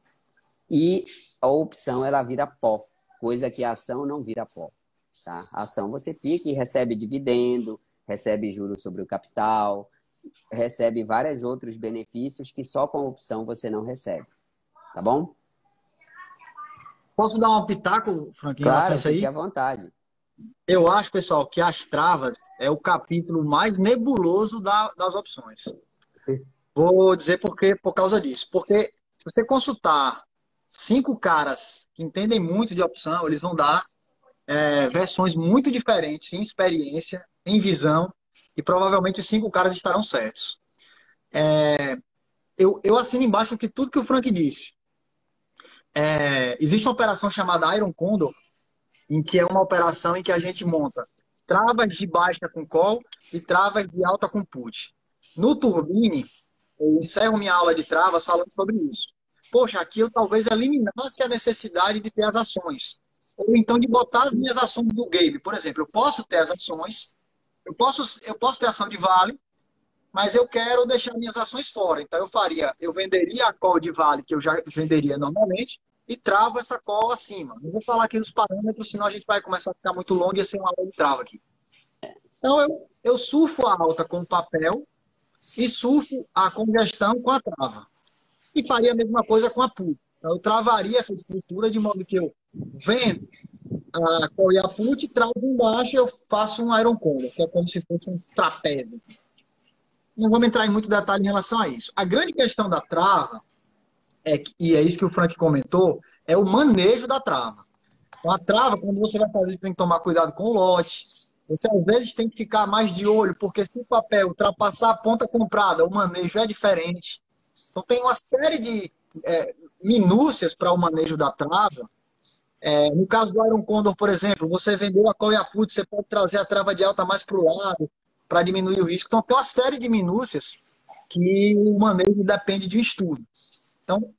e a opção ela vira pó, coisa que a ação não vira pó, tá? A ação você fica e recebe dividendo, recebe juros sobre o capital, recebe vários outros benefícios que só com a opção você não recebe, tá bom? Posso dar um pitaco, Frank? Claro, fique à vontade. Eu acho, pessoal, que as travas é o capítulo mais nebuloso da, das opções. Vou dizer por quê, por causa disso. Porque se você consultar cinco caras que entendem muito de opção, eles vão dar é, versões muito diferentes em experiência, em visão, e provavelmente os cinco caras estarão certos. É, eu, eu assino embaixo que tudo que o Frank disse. É, existe uma operação chamada Iron Condor, em que é uma operação em que a gente monta travas de baixa com call e travas de alta com put. No Turbine, eu encerro minha aula de travas falando sobre isso. Poxa, aqui eu talvez eliminasse a necessidade de ter as ações, ou então de botar as minhas ações do game. Por exemplo, eu posso ter as ações, eu posso, eu posso ter ação de Vale, mas eu quero deixar minhas ações fora. Então eu faria, eu venderia a call de Vale, que eu já venderia normalmente, e travo essa call acima. Não vou falar aqui dos parâmetros, senão a gente vai começar a ficar muito longo e ia ser uma aula de trava aqui. Então eu, eu surfo a alta com o papel e surfo a congestão com a trava. E faria a mesma coisa com a put. Então eu travaria essa estrutura de modo que eu vendo a call e a put, travo embaixo e eu faço um Iron Condor, que é como se fosse um trapézio. Não vamos entrar em muito detalhe em relação a isso. A grande questão da trava, é que, e é isso que o Frank comentou, é o manejo da trava. Então, a trava, quando você vai fazer, você tem que tomar cuidado com o lote. Você, às vezes, tem que ficar mais de olho, porque se o papel ultrapassar a ponta comprada, o manejo é diferente. Então, tem uma série de é, minúcias para o manejo da trava. É, no caso do Iron Condor, por exemplo, você vendeu a call e a put, você pode trazer a trava de alta mais para o lado, para diminuir o risco. Então, tem uma série de minúcias que o manejo depende de um estudo. Então,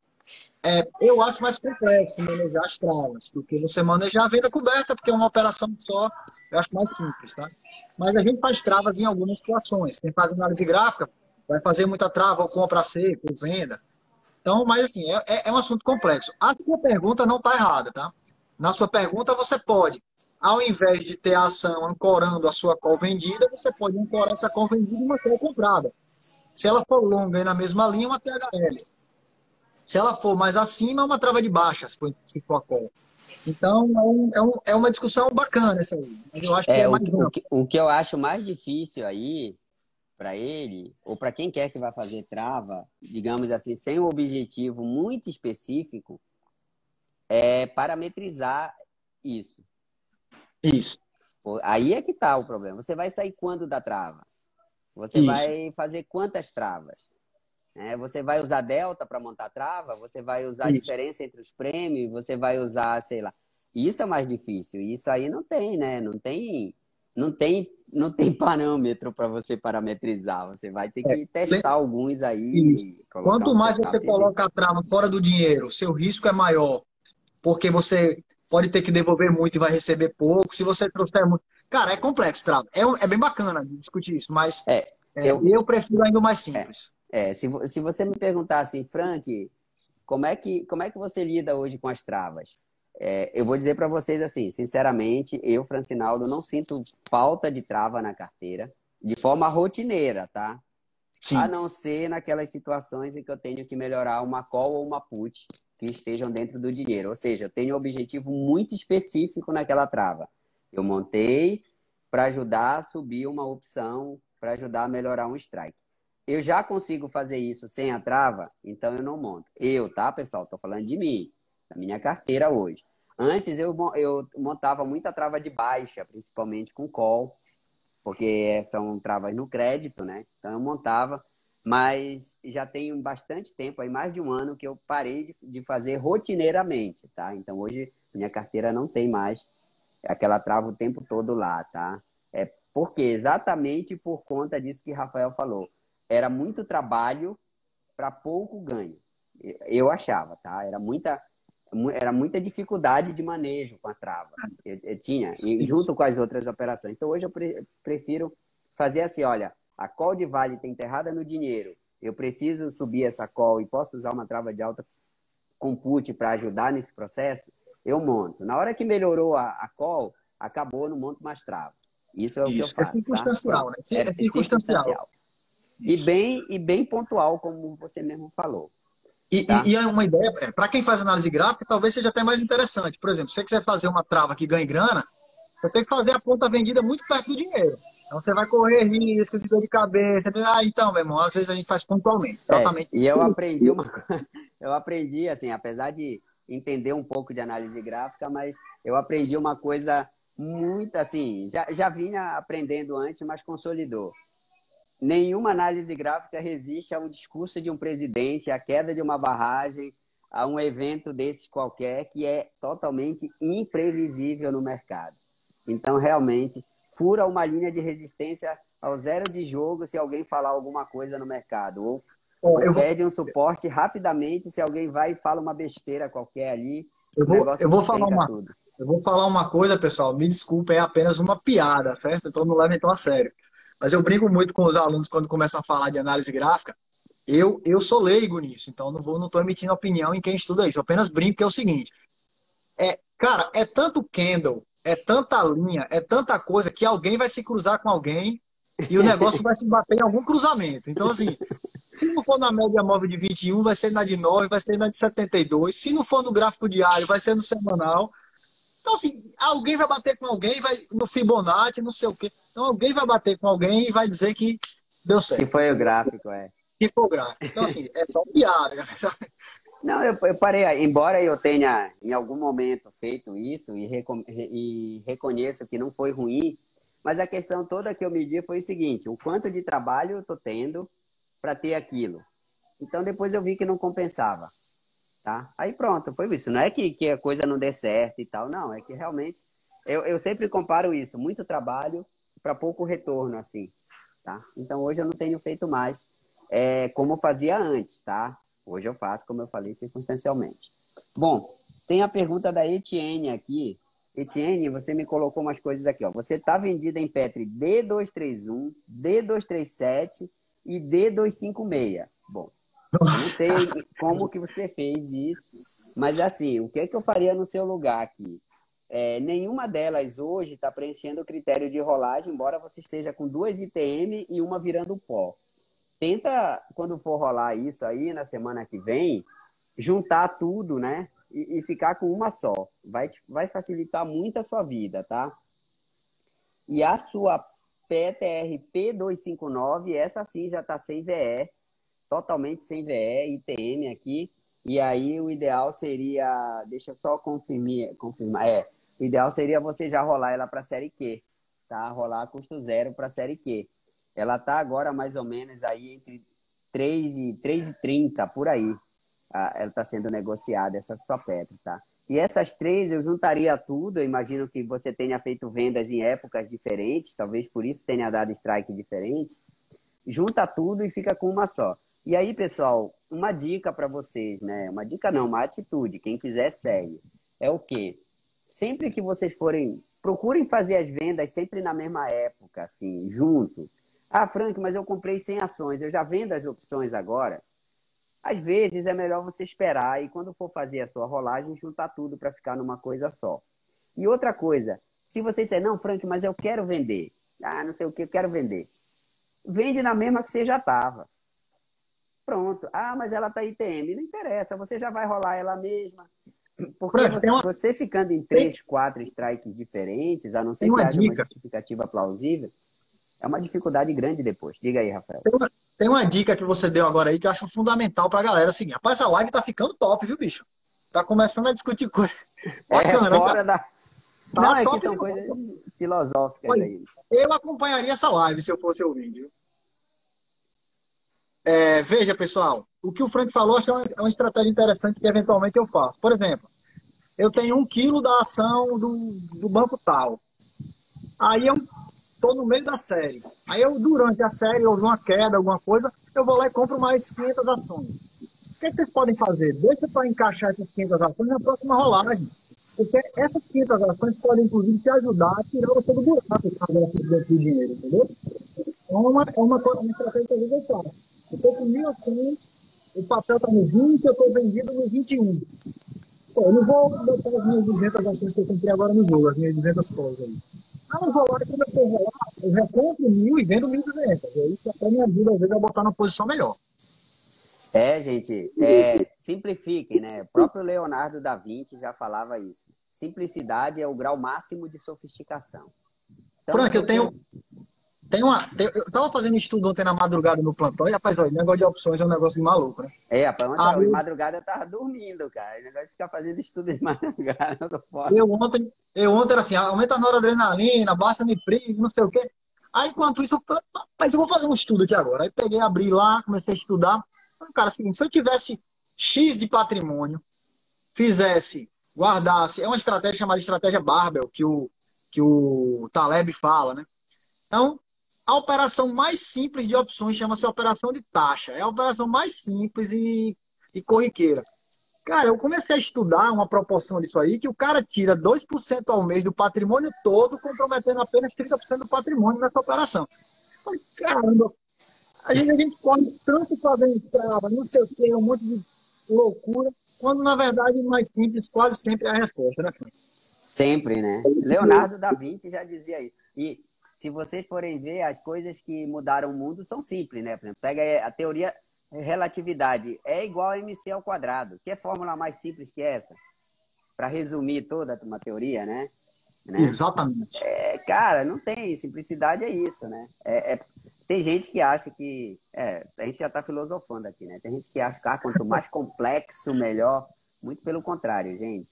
é, eu acho mais complexo manejar as travas do que você manejar a venda coberta, porque é uma operação só, eu acho mais simples, tá? Mas a gente faz travas em algumas situações. Quem faz análise gráfica vai fazer muita trava, ou compra seco, ou venda. Então, mas assim, é, é um assunto complexo. A sua pergunta não está errada, tá? Na sua pergunta, você pode, ao invés de ter a ação ancorando a sua call vendida, você pode ancorar essa call vendida em uma call comprada. Se ela for longa e na mesma linha, uma T H L. Se ela for mais acima, uma trava de baixa, se for a call. Então, é, um, é, um, é uma discussão bacana essa aí. Eu acho que é, é o, mais o, que, o que eu acho mais difícil aí, para ele, ou para quem quer que vai fazer trava, digamos assim, sem um objetivo muito específico, é parametrizar isso. Isso. Aí é que tá o problema. Você vai sair quando da trava? Você Isso. vai fazer quantas travas? É, você vai usar delta para montar trava? Você vai usar Isso. a diferença entre os prêmios? Você vai usar, sei lá. Isso é mais difícil. Isso aí não tem, né? Não tem, não tem, não tem parâmetro para você parametrizar. Você vai ter que é, testar bem... alguns aí. Quanto um mais você coloca a trava fora do dinheiro, seu risco é maior. Porque você... pode ter que devolver muito e vai receber pouco. Se você trouxer muito... Cara, é complexo, trava. É, é bem bacana discutir isso, mas é, é, eu, eu prefiro ainda mais simples. É, é se, se você me perguntar assim, Frank, como é que, como é que você lida hoje com as travas? É, eu vou dizer para vocês assim, sinceramente, eu, Francinaldo, não sinto falta de trava na carteira, de forma rotineira, tá? Sim. A não ser naquelas situações em que eu tenho que melhorar uma call ou uma put, que estejam dentro do dinheiro. Ou seja, eu tenho um objetivo muito específico naquela trava. Eu montei para ajudar a subir uma opção, para ajudar a melhorar um strike. Eu já consigo fazer isso sem a trava, então eu não monto. Eu, tá, pessoal? Estou falando de mim, da minha carteira hoje. Antes eu, eu montava muita trava de baixa, principalmente com call, porque são travas no crédito, né? Então eu montava. Mas já tem bastante tempo, aí mais de um ano, que eu parei de, de fazer rotineiramente, tá? Então, hoje, minha carteira não tem mais aquela trava o tempo todo lá, tá? É porque exatamente por conta disso que Rafael falou. Era muito trabalho para pouco ganho. Eu achava, tá? Era muita, era muita dificuldade de manejo com a trava. Eu, eu tinha, junto com as outras operações. Então, hoje eu pre- prefiro fazer assim, olha... A call de Vale está enterrada no dinheiro. Eu preciso subir essa call e posso usar uma trava de alta compute para ajudar nesse processo? Eu monto. Na hora que melhorou a, a call, acabou, não monto mais trava. Isso é o Isso. que eu faço. É circunstancial, tá? né? É, é circunstancial. circunstancial. E, bem, e bem pontual, como você mesmo falou. E, tá? e, e é uma ideia, para quem faz análise gráfica, talvez seja até mais interessante. Por exemplo, se você quiser fazer uma trava que ganhe grana, você tem que fazer a ponta vendida muito perto do dinheiro. Então, você vai correr risco de dor de cabeça. Ah, então, meu irmão, às vezes a gente faz pontualmente. É, e eu aprendi uma coisa. Eu aprendi, assim, apesar de entender um pouco de análise gráfica, mas eu aprendi uma coisa muito, assim, já, já vinha aprendendo antes, mas consolidou. Nenhuma análise gráfica resiste a um discurso de um presidente, à queda de uma barragem, a um evento desses qualquer, que é totalmente imprevisível no mercado. Então, realmente... fura uma linha de resistência ao zero de jogo se alguém falar alguma coisa no mercado. Ou, ou eu pede vou... um suporte rapidamente se alguém vai e fala uma besteira qualquer ali. Eu vou, eu vou, falar, uma, eu vou falar uma coisa, pessoal. Me desculpa, é apenas uma piada, certo? Então não levem tão a sério. Mas eu brinco muito com os alunos quando começam a falar de análise gráfica. Eu, eu sou leigo nisso, então não estou não emitindo opinião em quem estuda isso. Eu apenas brinco, que é o seguinte. É, cara, é tanto candle... É tanta linha, é tanta coisa que alguém vai se cruzar com alguém e o negócio vai se bater em algum cruzamento. Então, assim, se não for na média móvel de vinte e um, vai ser na de nove, vai ser na de setenta e dois. Se não for no gráfico diário, vai ser no semanal. Então, assim, alguém vai bater com alguém, vai no Fibonacci, não sei o quê. Então, alguém vai bater com alguém e vai dizer que deu certo. Que foi o gráfico, é. Que foi o gráfico. Então, assim, é só piada, galera. Não, eu, eu parei. Embora eu tenha, em algum momento, feito isso e, recom- e reconheço que não foi ruim, mas a questão toda que eu medi foi o seguinte, o quanto de trabalho eu estou tendo para ter aquilo. Então, depois eu vi que não compensava. Tá? Aí pronto, foi isso. Não é que, que a coisa não dê certo e tal, não. É que realmente, eu, eu sempre comparo isso, muito trabalho para pouco retorno, assim. Tá? Então, hoje eu não tenho feito mais é, como fazia antes, tá? Hoje eu faço, como eu falei, circunstancialmente. Bom, tem a pergunta da Etienne aqui. Etienne, você me colocou umas coisas aqui, ó. Você está vendida em Petri D dois três um, D dois três sete e D dois cinco seis. Bom, eu não sei como que você fez isso, mas assim, o que é que eu faria no seu lugar aqui? É, nenhuma delas hoje está preenchendo o critério de rolagem, embora você esteja com duas I T M e uma virando pó. Tenta, quando for rolar isso aí, na semana que vem, juntar tudo, né? E, e ficar com uma só. Vai, vai facilitar muito a sua vida, tá? E a sua P T R P dois cinco nove, essa sim já tá sem V E. Totalmente sem V E, I T M aqui. E aí o ideal seria... Deixa eu só confirmar. confirmar. É, o ideal seria você já rolar ela pra série Q, tá? Rolar a custo zero pra série Q. Ela está agora mais ou menos aí entre três e trinta, por aí. Ah, ela está sendo negociada, essa sua Petro, tá? E essas três eu juntaria tudo. Eu imagino que você tenha feito vendas em épocas diferentes, talvez por isso tenha dado strike diferente. Junta tudo e fica com uma só. E aí, pessoal, uma dica para vocês, né? Uma dica não, uma atitude. Quem quiser, segue. É o quê? Sempre que vocês forem... Procurem fazer as vendas sempre na mesma época, assim, junto. Ah, Frank, mas eu comprei cem ações, eu já vendo as opções agora. Às vezes é melhor você esperar e quando for fazer a sua rolagem, juntar tudo para ficar numa coisa só. E outra coisa, se você disser, não, Frank, mas eu quero vender. Ah, não sei o que, eu quero vender. Vende na mesma que você já estava. Pronto. Ah, mas ela está I T M. Não interessa, você já vai rolar ela mesma. Porque Frank, você, uma... você ficando em três, quatro strikes diferentes, a não ser que haja uma justificativa plausível... É uma dificuldade grande depois. Diga aí, Rafael. Tem uma, tem uma dica que você deu agora aí que eu acho fundamental pra galera. É o seguinte, rapaz, essa live tá ficando top, viu, bicho? Tá começando a discutir coisas. É, fora da... Não, tá é que são coisas filosóficas aí. Eu acompanharia essa live se eu fosse ouvinte, viu? É, veja, pessoal, o que o Frank falou é uma, é uma estratégia interessante que eventualmente eu faço. Por exemplo, eu tenho um quilo da ação do, do banco tal. Aí eu estou no meio da série. Aí eu, durante a série, houve uma queda, alguma coisa, eu vou lá e compro mais quinhentas ações. O que, é que vocês podem fazer? Deixa para encaixar essas quinhentas ações na próxima rolagem. Porque essas quinhentas ações podem, inclusive, te ajudar a tirar você do buraco do dinheiro, entendeu? É uma, é uma coisa, uma estratégia que eu faço. Eu estou com mil ações, o papel está no vinte, eu estou vendido no vinte e um. Pô, eu não vou botar as minhas duzentas ações que eu comprei agora no jogo, as minhas duzentas coisas aí. Ah, eu vou lá e quando eu for rolar, eu já compro mil e vendo mil e duzentas. Isso até me ajuda, às vezes, a botar numa posição melhor. É, gente, é, simplifiquem, né? O próprio Leonardo da Vinci já falava isso. Simplicidade é o grau máximo de sofisticação. Então, Frank, eu tenho... Tem uma, tem, eu estava fazendo estudo ontem na madrugada no plantão e, rapaz, olha, o negócio de opções é um negócio de maluco, né? É, rapaz, ontem ah, eu, madrugada eu tava dormindo, cara. O negócio de ficar fazendo estudo de madrugada, eu tô fora. Eu ontem, eu ontem era assim, aumenta a noradrenalina, baixa nipril, não sei o quê. Aí, enquanto isso, eu falei, rapaz, eu vou fazer um estudo aqui agora. Aí peguei, abri lá, comecei a estudar. Falei, cara, assim, se eu tivesse X de patrimônio, fizesse, guardasse... É uma estratégia chamada estratégia Barbel, que o, que o Taleb fala, né? Então... A operação mais simples de opções chama-se operação de taxa. É a operação mais simples e, e corriqueira. Cara, eu comecei a estudar uma proporção disso aí, que o cara tira dois por cento ao mês do patrimônio todo, comprometendo apenas trinta por cento do patrimônio nessa operação. Falei, caramba, a gente, a gente corre tanto fazendo trava, não sei o que, um monte de loucura, quando na verdade o mais simples quase sempre é a resposta, né, Frank? Sempre, né? Leonardo da Vinci já dizia isso. E... Se vocês forem ver, as coisas que mudaram o mundo são simples, né? Por exemplo, pega a teoria relatividade. É igual a M C ao quadrado. Que fórmula mais simples que essa? Para resumir toda uma teoria, né? né? Exatamente. É, cara, não tem. Simplicidade é isso, né? É, é, tem gente que acha que... É, a gente já está filosofando aqui, né? Tem gente que acha que ah, quanto mais complexo, melhor. Muito pelo contrário, gente.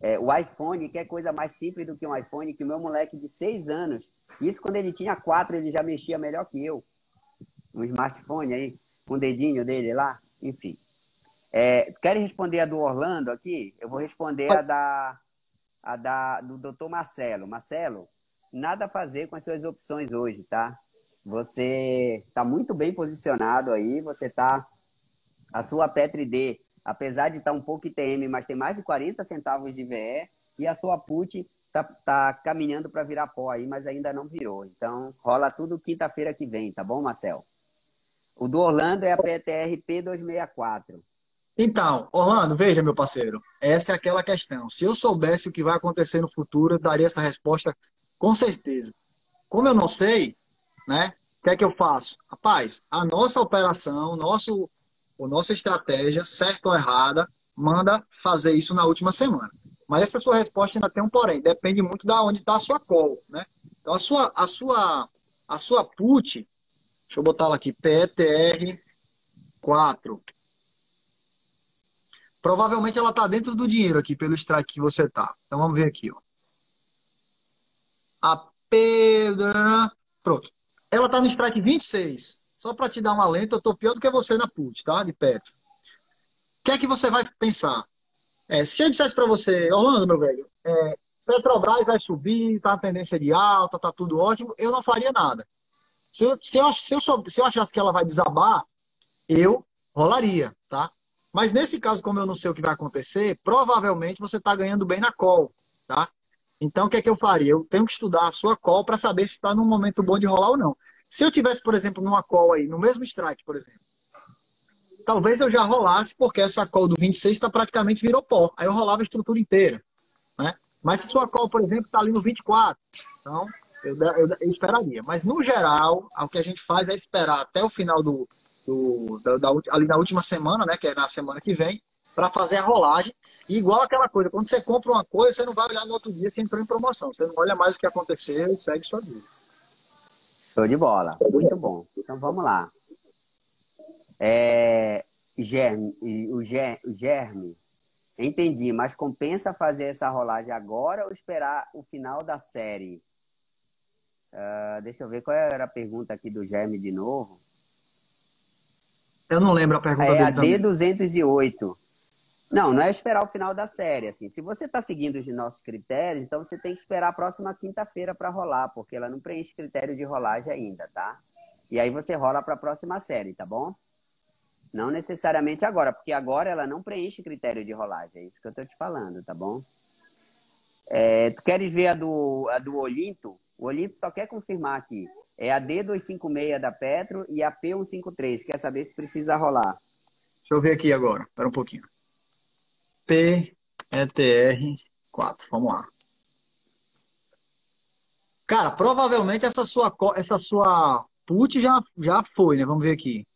É, o iPhone, que é coisa mais simples do que um iPhone, que o meu moleque de seis anos... Isso quando ele tinha quatro, ele já mexia melhor que eu. Um smartphone aí, com um o dedinho dele lá, enfim. É, querem responder a do Orlando aqui? Eu vou responder a da, a da do doutor Marcelo. Marcelo, nada a fazer com as suas opções hoje, tá? Você está muito bem posicionado aí, você está... A sua P E T R D, apesar de estar tá um pouco I T M, mas tem mais de quarenta centavos de V E, e a sua P U T... Tá, tá caminhando para virar pó aí, mas ainda não virou. Então, rola tudo quinta-feira que vem, tá bom, Marcel? O do Orlando é a P T R P duzentos e sessenta e quatro. Então, Orlando, veja, meu parceiro, essa é aquela questão. Se eu soubesse o que vai acontecer no futuro, eu daria essa resposta com certeza. Como eu não sei, né, o que é que eu faço? Rapaz, a nossa operação, nosso, a nossa estratégia, certa ou errada, manda fazer isso na última semana. Mas essa sua resposta ainda tem um porém. Depende muito de onde está a sua call, né? Então, a sua, a sua, a sua put, deixa eu botar ela aqui, P E T R quatro. Provavelmente ela está dentro do dinheiro aqui, pelo strike que você está. Então, vamos ver aqui, ó. A P... Pronto. Ela está no strike vinte e seis. Só para te dar uma lenta, eu estou pior do que você na put, tá? De perto. O que é que você vai pensar? É, se eu dissesse para você, Orlando, meu velho, é, Petrobras vai subir, tá na tendência de alta, tá tudo ótimo, eu não faria nada. Se eu, se eu, se eu, sou, se eu achasse que ela vai desabar, eu rolaria, tá? Mas nesse caso, como eu não sei o que vai acontecer, provavelmente você tá ganhando bem na call, tá? Então, o que é que eu faria? Eu tenho que estudar a sua call para saber se está num momento bom de rolar ou não. Se eu tivesse, por exemplo, numa call aí, no mesmo strike, por exemplo, talvez eu já rolasse, porque essa call do vinte e seis tá praticamente virou pó. Aí eu rolava a estrutura inteira, né? Mas se sua call, por exemplo, tá ali no vinte e quatro, então eu, eu, eu esperaria. Mas, no geral, o que a gente faz é esperar até o final do, do, da, da, ali da última semana, né? Que é na semana que vem, para fazer a rolagem. E igual aquela coisa, quando você compra uma coisa, você não vai olhar no outro dia se entrou em promoção. Você não olha mais o que aconteceu e segue sua vida. Show de bola. Muito bom. Então, vamos lá. É, germe, o, ger, o germe, entendi, mas compensa fazer essa rolagem agora ou esperar o final da série? Uh, deixa eu ver qual era a pergunta aqui do germe de novo. Eu não lembro a pergunta é, dele. É a D duzentos e oito. Não, não é esperar o final da série. Assim. Se você está seguindo os nossos critérios, então você tem que esperar a próxima quinta-feira para rolar, porque ela não preenche critério de rolagem ainda, tá? E aí você rola para a próxima série, tá bom? Não necessariamente agora, porque agora ela não preenche critério de rolagem. É isso que eu estou te falando, tá bom? É, tu queres ver a do, a do Olinto? O Olinto só quer confirmar aqui. É a D duzentos e cinquenta e seis da Petro e a P cento e cinquenta e três. Quer saber se precisa rolar? Deixa eu ver aqui agora. Espera um pouquinho. P E T R quatro. Vamos lá. Cara, provavelmente essa sua, essa sua put já, já foi, né? Vamos ver aqui.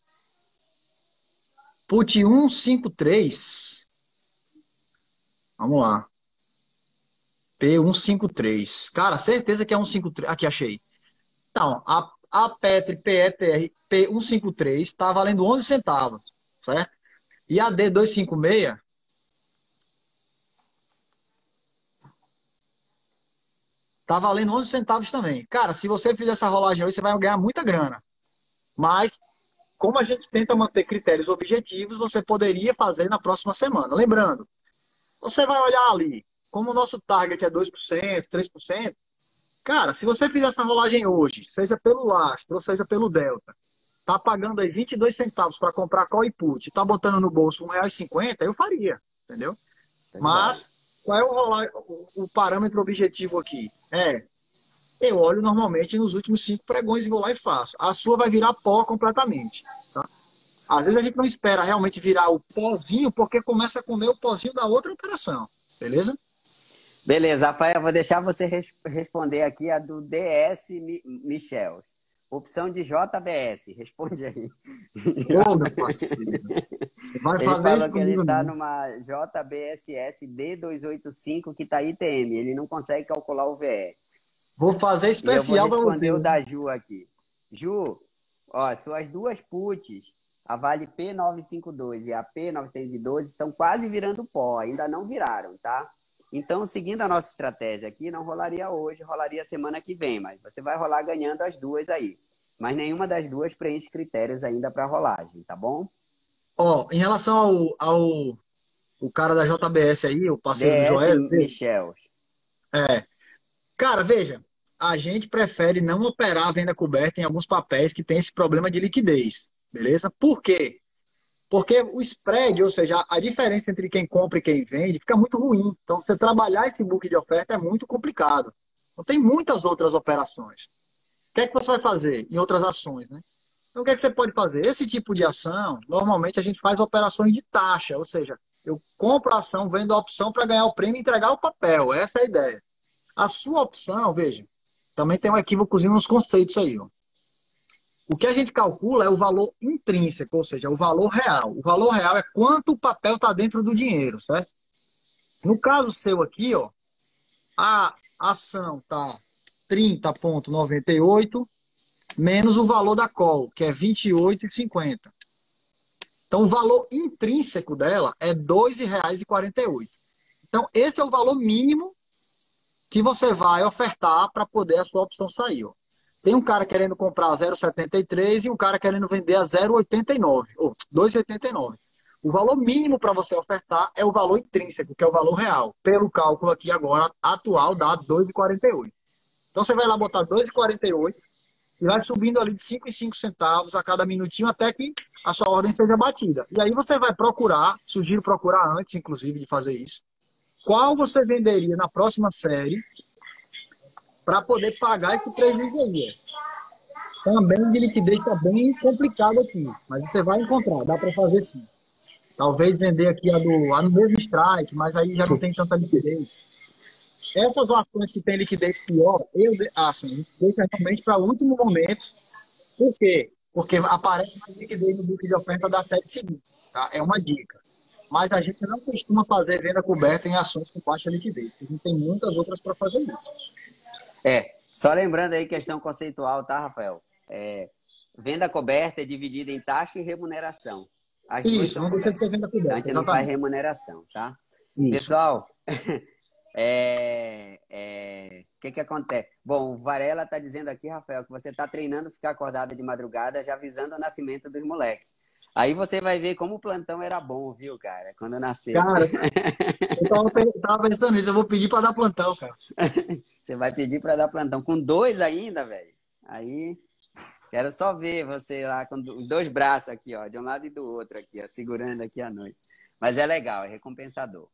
Put cento e cinquenta e três. Vamos lá. P cento e cinquenta e três. Cara, certeza que é cento e cinquenta e três. Aqui, achei. Então, a, a Petri P E T R P cento e cinquenta e três está valendo onze centavos, certo? E a D duzentos e cinquenta e seis... tá valendo onze centavos também. Cara, se você fizer essa rolagem hoje, você vai ganhar muita grana. Mas, como a gente tenta manter critérios objetivos, você poderia fazer na próxima semana. Lembrando, você vai olhar ali, como o nosso target é dois por cento, três por cento, cara, se você fizer essa rolagem hoje, seja pelo lastro ou seja pelo delta, tá pagando aí vinte e dois centavos para comprar call e put, tá botando no bolso um real e cinquenta, eu faria, entendeu? Tem Mas... mais. Qual é o, rolar, o parâmetro objetivo aqui? É, eu olho normalmente nos últimos cinco pregões e vou lá e faço. A sua vai virar pó completamente. Tá? Às vezes a gente não espera realmente virar o pozinho, porque começa a comer o pozinho da outra operação. Beleza? Beleza, Rafael, vou deixar você res responder aqui a do D S Mi Michel. Opção de J B S. Responde aí. Ô, meu parceiro. Você vai ele fazer isso comigo. Ele está numa J B S S D duzentos e oitenta e cinco que está I T M. Ele não consegue calcular o V E. Vou fazer especial para você. Vou responder o da Ju aqui. Ju, ó, suas duas puts, a Vale P novecentos e cinquenta e dois e a P novecentos e doze, estão quase virando pó. Ainda não viraram, tá? Então, seguindo a nossa estratégia aqui, não rolaria hoje, rolaria semana que vem, mas você vai rolar ganhando as duas aí. Mas nenhuma das duas preenche critérios ainda para rolagem, tá bom? Ó, oh, em relação ao, ao o cara da J B S aí, o parceiro do Joel... Michel. É. Cara, veja, a gente prefere não operar a venda coberta em alguns papéis que tem esse problema de liquidez, beleza? Por quê? Porque o spread, ou seja, a diferença entre quem compra e quem vende, fica muito ruim. Então, você trabalhar esse book de oferta é muito complicado. Então, tem muitas outras operações. O que é que você vai fazer em outras ações, né? Então, o que é que você pode fazer? Esse tipo de ação, normalmente, a gente faz operações de taxa. Ou seja, eu compro a ação, vendo a opção para ganhar o prêmio e entregar o papel. Essa é a ideia. A sua opção, veja, também tem um equívocozinho nos conceitos aí, ó. O que a gente calcula é o valor intrínseco, ou seja, o valor real. O valor real é quanto o papel está dentro do dinheiro, certo? No caso seu aqui, ó, a ação está trinta vírgula noventa e oito menos o valor da call, que é vinte e oito vírgula cinquenta. Então, o valor intrínseco dela é dois reais e quarenta e oito. Então, esse é o valor mínimo que você vai ofertar para poder a sua opção sair, ó. Tem um cara querendo comprar a zero vírgula setenta e três e um cara querendo vender a zero vírgula oitenta e nove, ou dois vírgula oitenta e nove. O valor mínimo para você ofertar é o valor intrínseco, que é o valor real. Pelo cálculo aqui agora, atual, dá dois vírgula quarenta e oito. Então, você vai lá botar dois vírgula quarenta e oito e vai subindo ali de cinco em cinco centavos a cada minutinho até que a sua ordem seja batida. E aí você vai procurar, sugiro procurar antes, inclusive, de fazer isso, qual você venderia na próxima série para poder pagar esse prejuízo aí. Também de liquidez está bem complicado aqui, mas você vai encontrar, dá para fazer sim. Talvez vender aqui a do, a do mesmo strike, mas aí já não tem tanta liquidez. Essas ações que tem liquidez pior, eu, assim, a gente deixa realmente para o último momento. Por quê? Porque aparece mais liquidez no book de oferta da série seguinte, tá? É uma dica. Mas a gente não costuma fazer venda coberta em ações com baixa liquidez, porque a gente tem muitas outras para fazer isso. É, só lembrando aí, questão conceitual, tá, Rafael? É, venda coberta é dividida em taxa e remuneração. As Isso, não deixa de ser venda coberta. A gente não faz remuneração, tá? Isso. Pessoal, é, é, que que acontece? Bom, o Varela tá dizendo aqui, Rafael, que você tá treinando ficar acordada de madrugada já avisando o nascimento dos moleques. Aí você vai ver como o plantão era bom, viu, cara? Quando eu nasci. Cara, eu tava, eu tava pensando nisso. Eu vou pedir pra dar plantão, cara. Você vai pedir pra dar plantão. Com dois ainda, velho. Aí, quero só ver você lá com os dois braços aqui, ó. De um lado e do outro aqui, ó. Segurando aqui à noite. Mas é legal, é recompensador.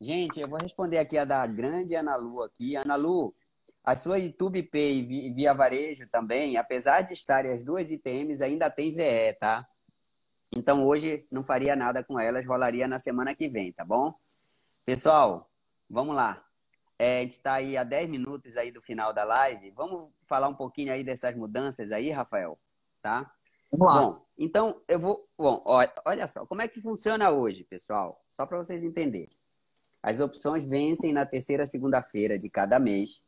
Gente, eu vou responder aqui a da grande Ana Lu aqui. Ana Lu, a sua YouTube Pay via varejo também, apesar de estarem as duas I T Ms, ainda tem V E, tá? Então, hoje não faria nada com elas, rolaria na semana que vem, tá bom? Pessoal, vamos lá. É, a gente está aí há dez minutos aí do final da live. Vamos falar um pouquinho aí dessas mudanças aí, Rafael? Tá? Vamos lá. Bom, então eu vou... Bom, olha, olha só, como é que funciona hoje, pessoal? Só para vocês entenderem. As opções vencem na terceira segunda-feira de cada mês,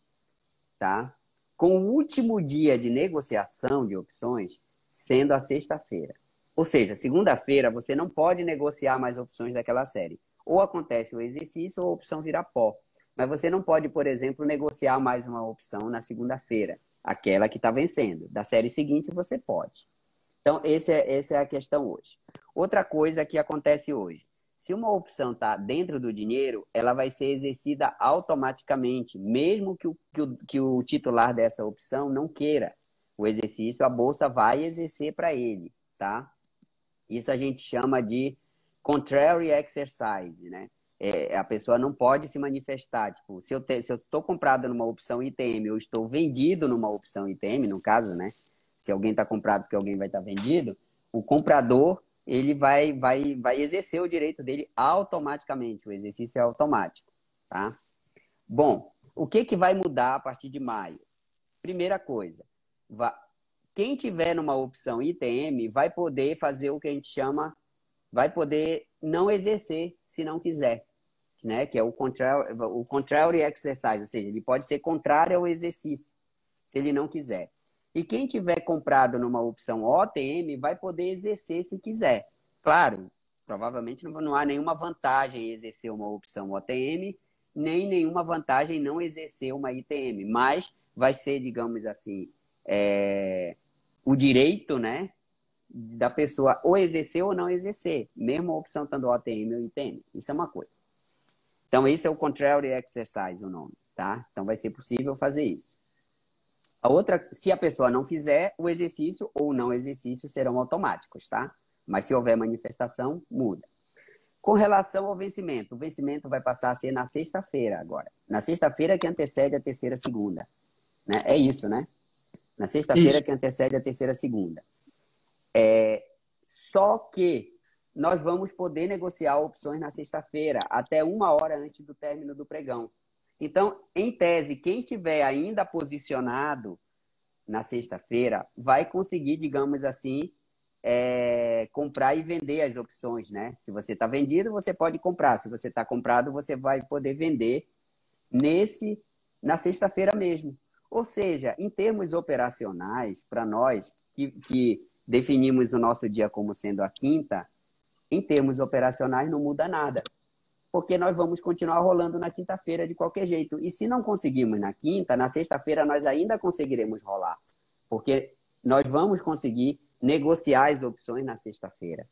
tá? Com o último dia de negociação de opções sendo a sexta-feira. Ou seja, segunda-feira você não pode negociar mais opções daquela série. Ou acontece o exercício ou a opção vira pó. Mas você não pode, por exemplo, negociar mais uma opção na segunda-feira. Aquela que está vencendo. Da série seguinte você pode. Então, esse é, essa é a questão hoje. Outra coisa que acontece hoje. Se uma opção está dentro do dinheiro, ela vai ser exercida automaticamente, mesmo que o, que o, que o titular dessa opção não queira. O exercício, a bolsa vai exercer para ele, tá? Isso a gente chama de contrary exercise, né? É, a pessoa não pode se manifestar. Tipo, se eu estou comprado numa opção I T M, eu estou vendido numa opção I T M, no caso, né? Se alguém está comprado porque alguém vai estar tá vendido, o comprador, ele vai, vai, vai exercer o direito dele automaticamente. O exercício é automático, tá? Bom, o que, que vai mudar a partir de maio? Primeira coisa, vai... Quem tiver numa opção I T M vai poder fazer o que a gente chama, vai poder não exercer se não quiser, né? Que é o contrary, o contrary exercise, ou seja, ele pode ser contrário ao exercício, se ele não quiser. E quem tiver comprado numa opção O T M vai poder exercer se quiser. Claro, provavelmente não há nenhuma vantagem em exercer uma opção O T M, nem nenhuma vantagem em não exercer uma I T M, mas vai ser, digamos assim, é... o direito, né, da pessoa ou exercer ou não exercer, mesmo a opção tanto O T M ou I T M. Isso é uma coisa. Então, esse é o contrary exercise, o nome, tá? Então, vai ser possível fazer isso. A outra, se a pessoa não fizer, o exercício ou não exercício serão automáticos, tá? Mas se houver manifestação, muda. Com relação ao vencimento, o vencimento vai passar a ser na sexta-feira agora. Na sexta-feira que antecede a terceira segunda, né? É isso, né? Na sexta-feira que antecede a terceira segunda. É, só que nós vamos poder negociar opções na sexta-feira, até uma hora antes do término do pregão. Então, em tese, quem estiver ainda posicionado na sexta-feira vai conseguir, digamos assim, é, comprar e vender as opções, né? Se você está vendido, você pode comprar. Se você está comprado, você vai poder vender nesse, na sexta-feira mesmo. Ou seja, em termos operacionais, para nós que, que definimos o nosso dia como sendo a quinta, em termos operacionais não muda nada. Porque nós vamos continuar rolando na quinta-feira de qualquer jeito. E se não conseguirmos na quinta, na sexta-feira nós ainda conseguiremos rolar. Porque nós vamos conseguir negociar as opções na sexta-feira,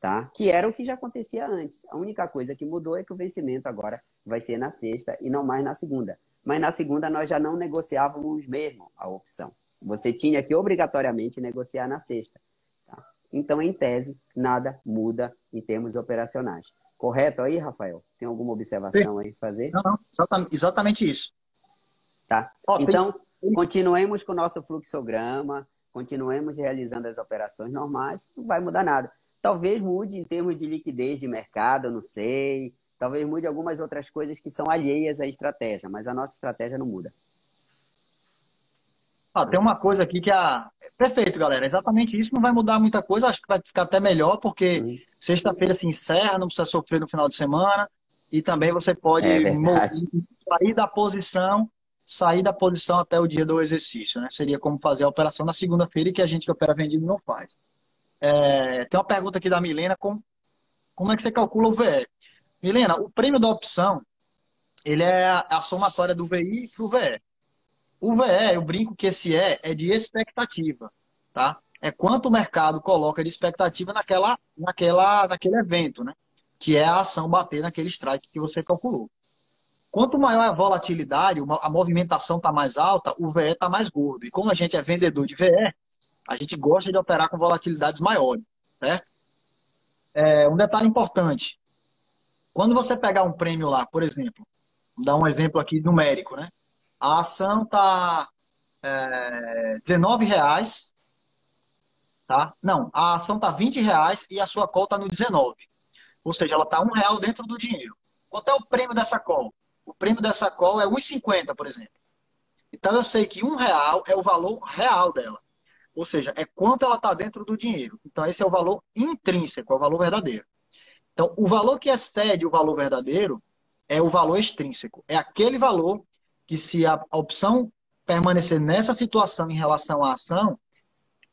tá? Que era o que já acontecia antes. A única coisa que mudou é que o vencimento agora vai ser na sexta e não mais na segunda. Mas na segunda nós já não negociávamos mesmo a opção. Você tinha que obrigatoriamente negociar na sexta. Tá? Então, em tese, nada muda em termos operacionais. Correto aí, Rafael? Tem alguma observação aí para fazer? Não, não, exatamente, exatamente isso. Tá. Ó, então, tem... continuemos com o nosso fluxograma, continuemos realizando as operações normais, não vai mudar nada. Talvez mude em termos de liquidez de mercado, não sei... Talvez mude algumas outras coisas que são alheias à estratégia, mas a nossa estratégia não muda. Ah, tem uma coisa aqui que a... Perfeito, galera. Exatamente isso. Não vai mudar muita coisa. Acho que vai ficar até melhor, porque uhum. sexta-feira se encerra, não precisa sofrer no final de semana. E também você pode é sair da posição, sair da posição até o dia do exercício, né? Seria como fazer a operação na segunda-feira e que a gente que opera vendido não faz. É... Tem uma pergunta aqui da Milena. Como, como é que você calcula o V E? Milena, o prêmio da opção, ele é a somatória do V I para o V E. O V E, eu brinco que esse E é de expectativa, tá? é quanto o mercado coloca de expectativa naquela, naquela, naquele evento, né? Que é a ação bater naquele strike que você calculou. Quanto maior a volatilidade, a movimentação está mais alta, o V E está mais gordo. E como a gente é vendedor de V E, a gente gosta de operar com volatilidades maiores, certo? É, um detalhe importante. Quando você pegar um prêmio lá, por exemplo, vou dar um exemplo aqui numérico, né? A ação está é, dezenove reais, tá? Não, a ação está vinte reais e a sua call está no dezenove. Ou seja, ela está um real dentro do dinheiro. Quanto é o prêmio dessa call? O prêmio dessa call é um real e cinquenta, por exemplo. Então, eu sei que um real é o valor real dela. Ou seja, é quanto ela está dentro do dinheiro. Então, esse é o valor intrínseco, é o valor verdadeiro. Então, o valor que excede o valor verdadeiro é o valor extrínseco. É aquele valor que, se a opção permanecer nessa situação em relação à ação,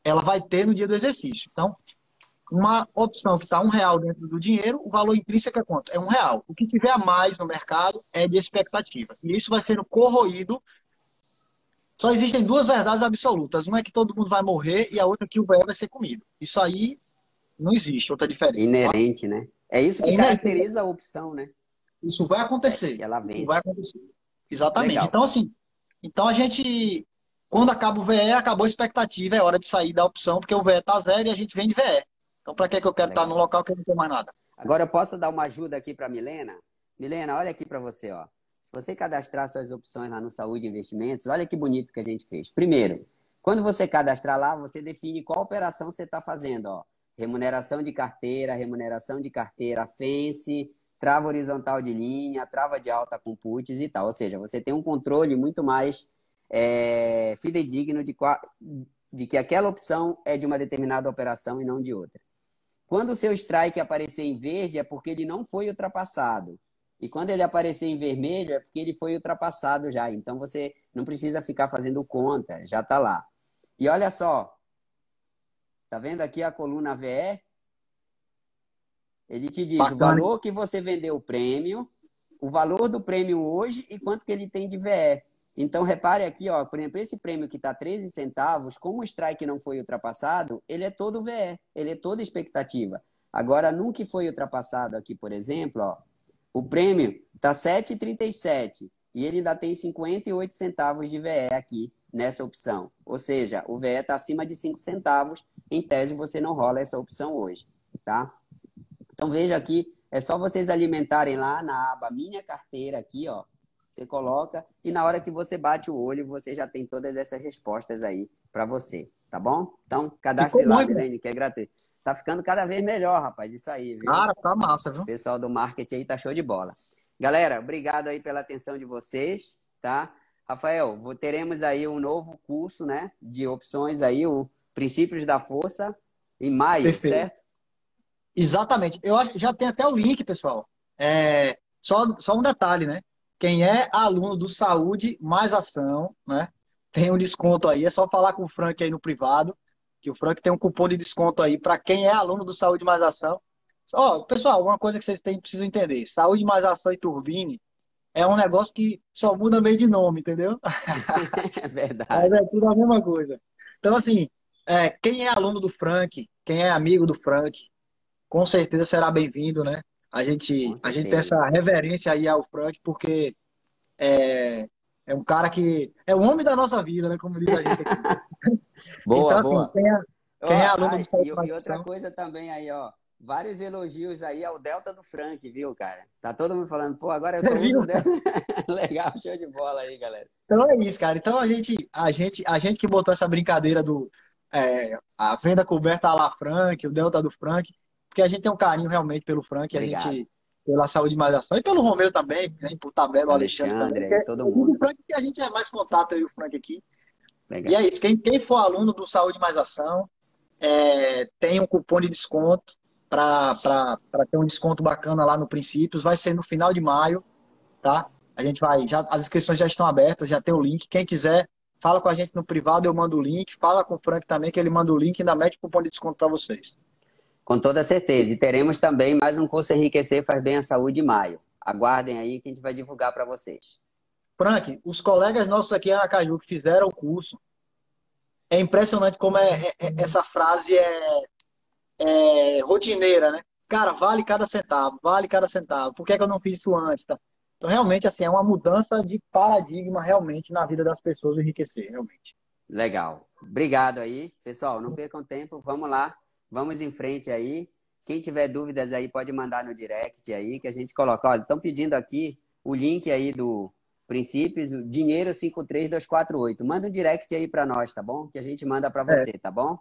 ela vai ter no dia do exercício. Então, uma opção que está um real dentro do dinheiro, o valor intrínseco é quanto? É um real. O que tiver a mais no mercado é de expectativa. E isso vai sendo corroído. Só existem duas verdades absolutas. Uma é que todo mundo vai morrer e a outra é que o V E vai ser comido. Isso aí não existe, outra diferença. Inerente, tá? Né? É isso que é caracteriza a opção, né? Isso vai acontecer. É ela mesmo. Isso vai acontecer. Exatamente. Legal. Então, assim, então a gente, quando acaba o V E, acabou a expectativa, é hora de sair da opção, porque o V E está zero e a gente vende V E. Então, para que, é que eu quero Legal. Estar num local que eu não tenho mais nada? Agora, eu posso dar uma ajuda aqui para Milena? Milena, olha aqui para você. Ó. Se você cadastrar suas opções lá no Saúde e Investimentos, olha que bonito que a gente fez. Primeiro, quando você cadastrar lá, você define qual operação você está fazendo. Ó. Remuneração de carteira, remuneração de carteira, fence, trava horizontal de linha, trava de alta com puts e tal. Ou seja, você tem um controle muito mais é, fidedigno de, qual, de que aquela opção é de uma determinada operação e não de outra. Quando o seu strike aparecer em verde, é porque ele não foi ultrapassado. E quando ele aparecer em vermelho, é porque ele foi ultrapassado já. Então, você não precisa ficar fazendo conta, já está lá. E olha só, tá vendo aqui a coluna V E? Ele te diz Bacana. O valor que você vendeu o prêmio, o valor do prêmio hoje e quanto que ele tem de V E. Então, repare aqui, ó, por exemplo, esse prêmio que está treze centavos, como o strike não foi ultrapassado, ele é todo V E, ele é toda expectativa. Agora, nunca foi ultrapassado aqui, por exemplo, ó, o prêmio está sete reais e trinta e sete centavos e ele ainda tem cinquenta e oito centavos de V E aqui nessa opção. Ou seja, o V E está acima de cinco centavos, em tese você não rola essa opção hoje, tá? Então, veja aqui, é só vocês alimentarem lá na aba Minha Carteira aqui, ó. Você coloca e na hora que você bate o olho, você já tem todas essas respostas aí para você, tá bom? Então, cadastre lá, Milene, que é gratuito. Tá ficando cada vez melhor, rapaz, isso aí, viu? Cara, tá massa, viu? O pessoal do marketing aí tá show de bola. Galera, obrigado aí pela atenção de vocês, tá? Rafael, teremos aí um novo curso, né, de opções aí, o Princípios da Força, em maio, Perfeito. Certo? Exatamente. Eu já tenho até o link, pessoal. É... Só, só um detalhe, né? Quem é aluno do Saúde Mais Ação, né? Tem um desconto aí. É só falar com o Frank aí no privado, que o Frank tem um cupom de desconto aí para quem é aluno do Saúde Mais Ação. Ó, pessoal, uma coisa que vocês têm, precisam entender. Saúde Mais Ação e Turbine é um negócio que só muda meio de nome, entendeu? É verdade. Mas é tudo a mesma coisa. Então, assim, é, quem é aluno do Frank, quem é amigo do Frank, com certeza será bem-vindo, né? A gente, a gente tem essa reverência aí ao Frank, porque é, é um cara que é o homem da nossa vida, né? Como diz a gente aqui. Boa, então, boa. Assim, quem é, quem oh, é aluno ai, do e, e outra coisa também aí, ó. Vários elogios aí ao Delta do Frank, viu, cara? Tá todo mundo falando, pô, agora eu sou o Delta. Legal, show de bola aí, galera. Então é isso, cara. Então a gente, a gente, a gente que botou essa brincadeira do é, a venda coberta lá, Frank, o Delta do Frank. Porque a gente tem um carinho realmente pelo Frank, Obrigado. A gente pela Saúde Mais Ação e pelo Romeu também, né, por Tabelo, Alexandre, Alexandre também. Todo mundo. O Frank que a gente é mais contato aí, o Frank aqui. Legal. E é isso, quem, quem for aluno do Saúde Mais Ação, é, tem um cupom de desconto para ter um desconto bacana lá no Princípios, vai ser no final de maio, tá? A gente vai, já, as inscrições já estão abertas, já tem o link, quem quiser, fala com a gente no privado, eu mando o link, fala com o Frank também, que ele manda o link e ainda mete o cupom de desconto para vocês. Com toda certeza. E teremos também mais um curso Enriquecer Faz Bem a Saúde em maio. Aguardem aí que a gente vai divulgar para vocês. Frank, os colegas nossos aqui em Aracaju que fizeram o curso, É impressionante como é, é, essa frase é, é rotineira, né? Cara, vale cada centavo, vale cada centavo. Por que é que eu não fiz isso antes, tá? Então, realmente, assim, é uma mudança de paradigma, realmente, na vida das pessoas, enriquecer, realmente. Legal. Obrigado aí. Pessoal, não percam tempo. Vamos lá. Vamos em frente aí. Quem tiver dúvidas aí, pode mandar no direct aí, que a gente coloca. Olha, estão pedindo aqui o link aí do Princípios, o dinheiro cinco três dois quatro oito. Manda um direct aí para nós, tá bom? Que a gente manda para você, é. Tá bom?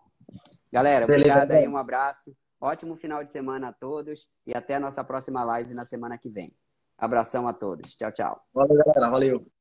Galera, beleza, obrigado bem. Aí, um abraço. Ótimo final de semana a todos e até a nossa próxima live na semana que vem. Abração a todos. Tchau, tchau. Valeu, galera. Valeu.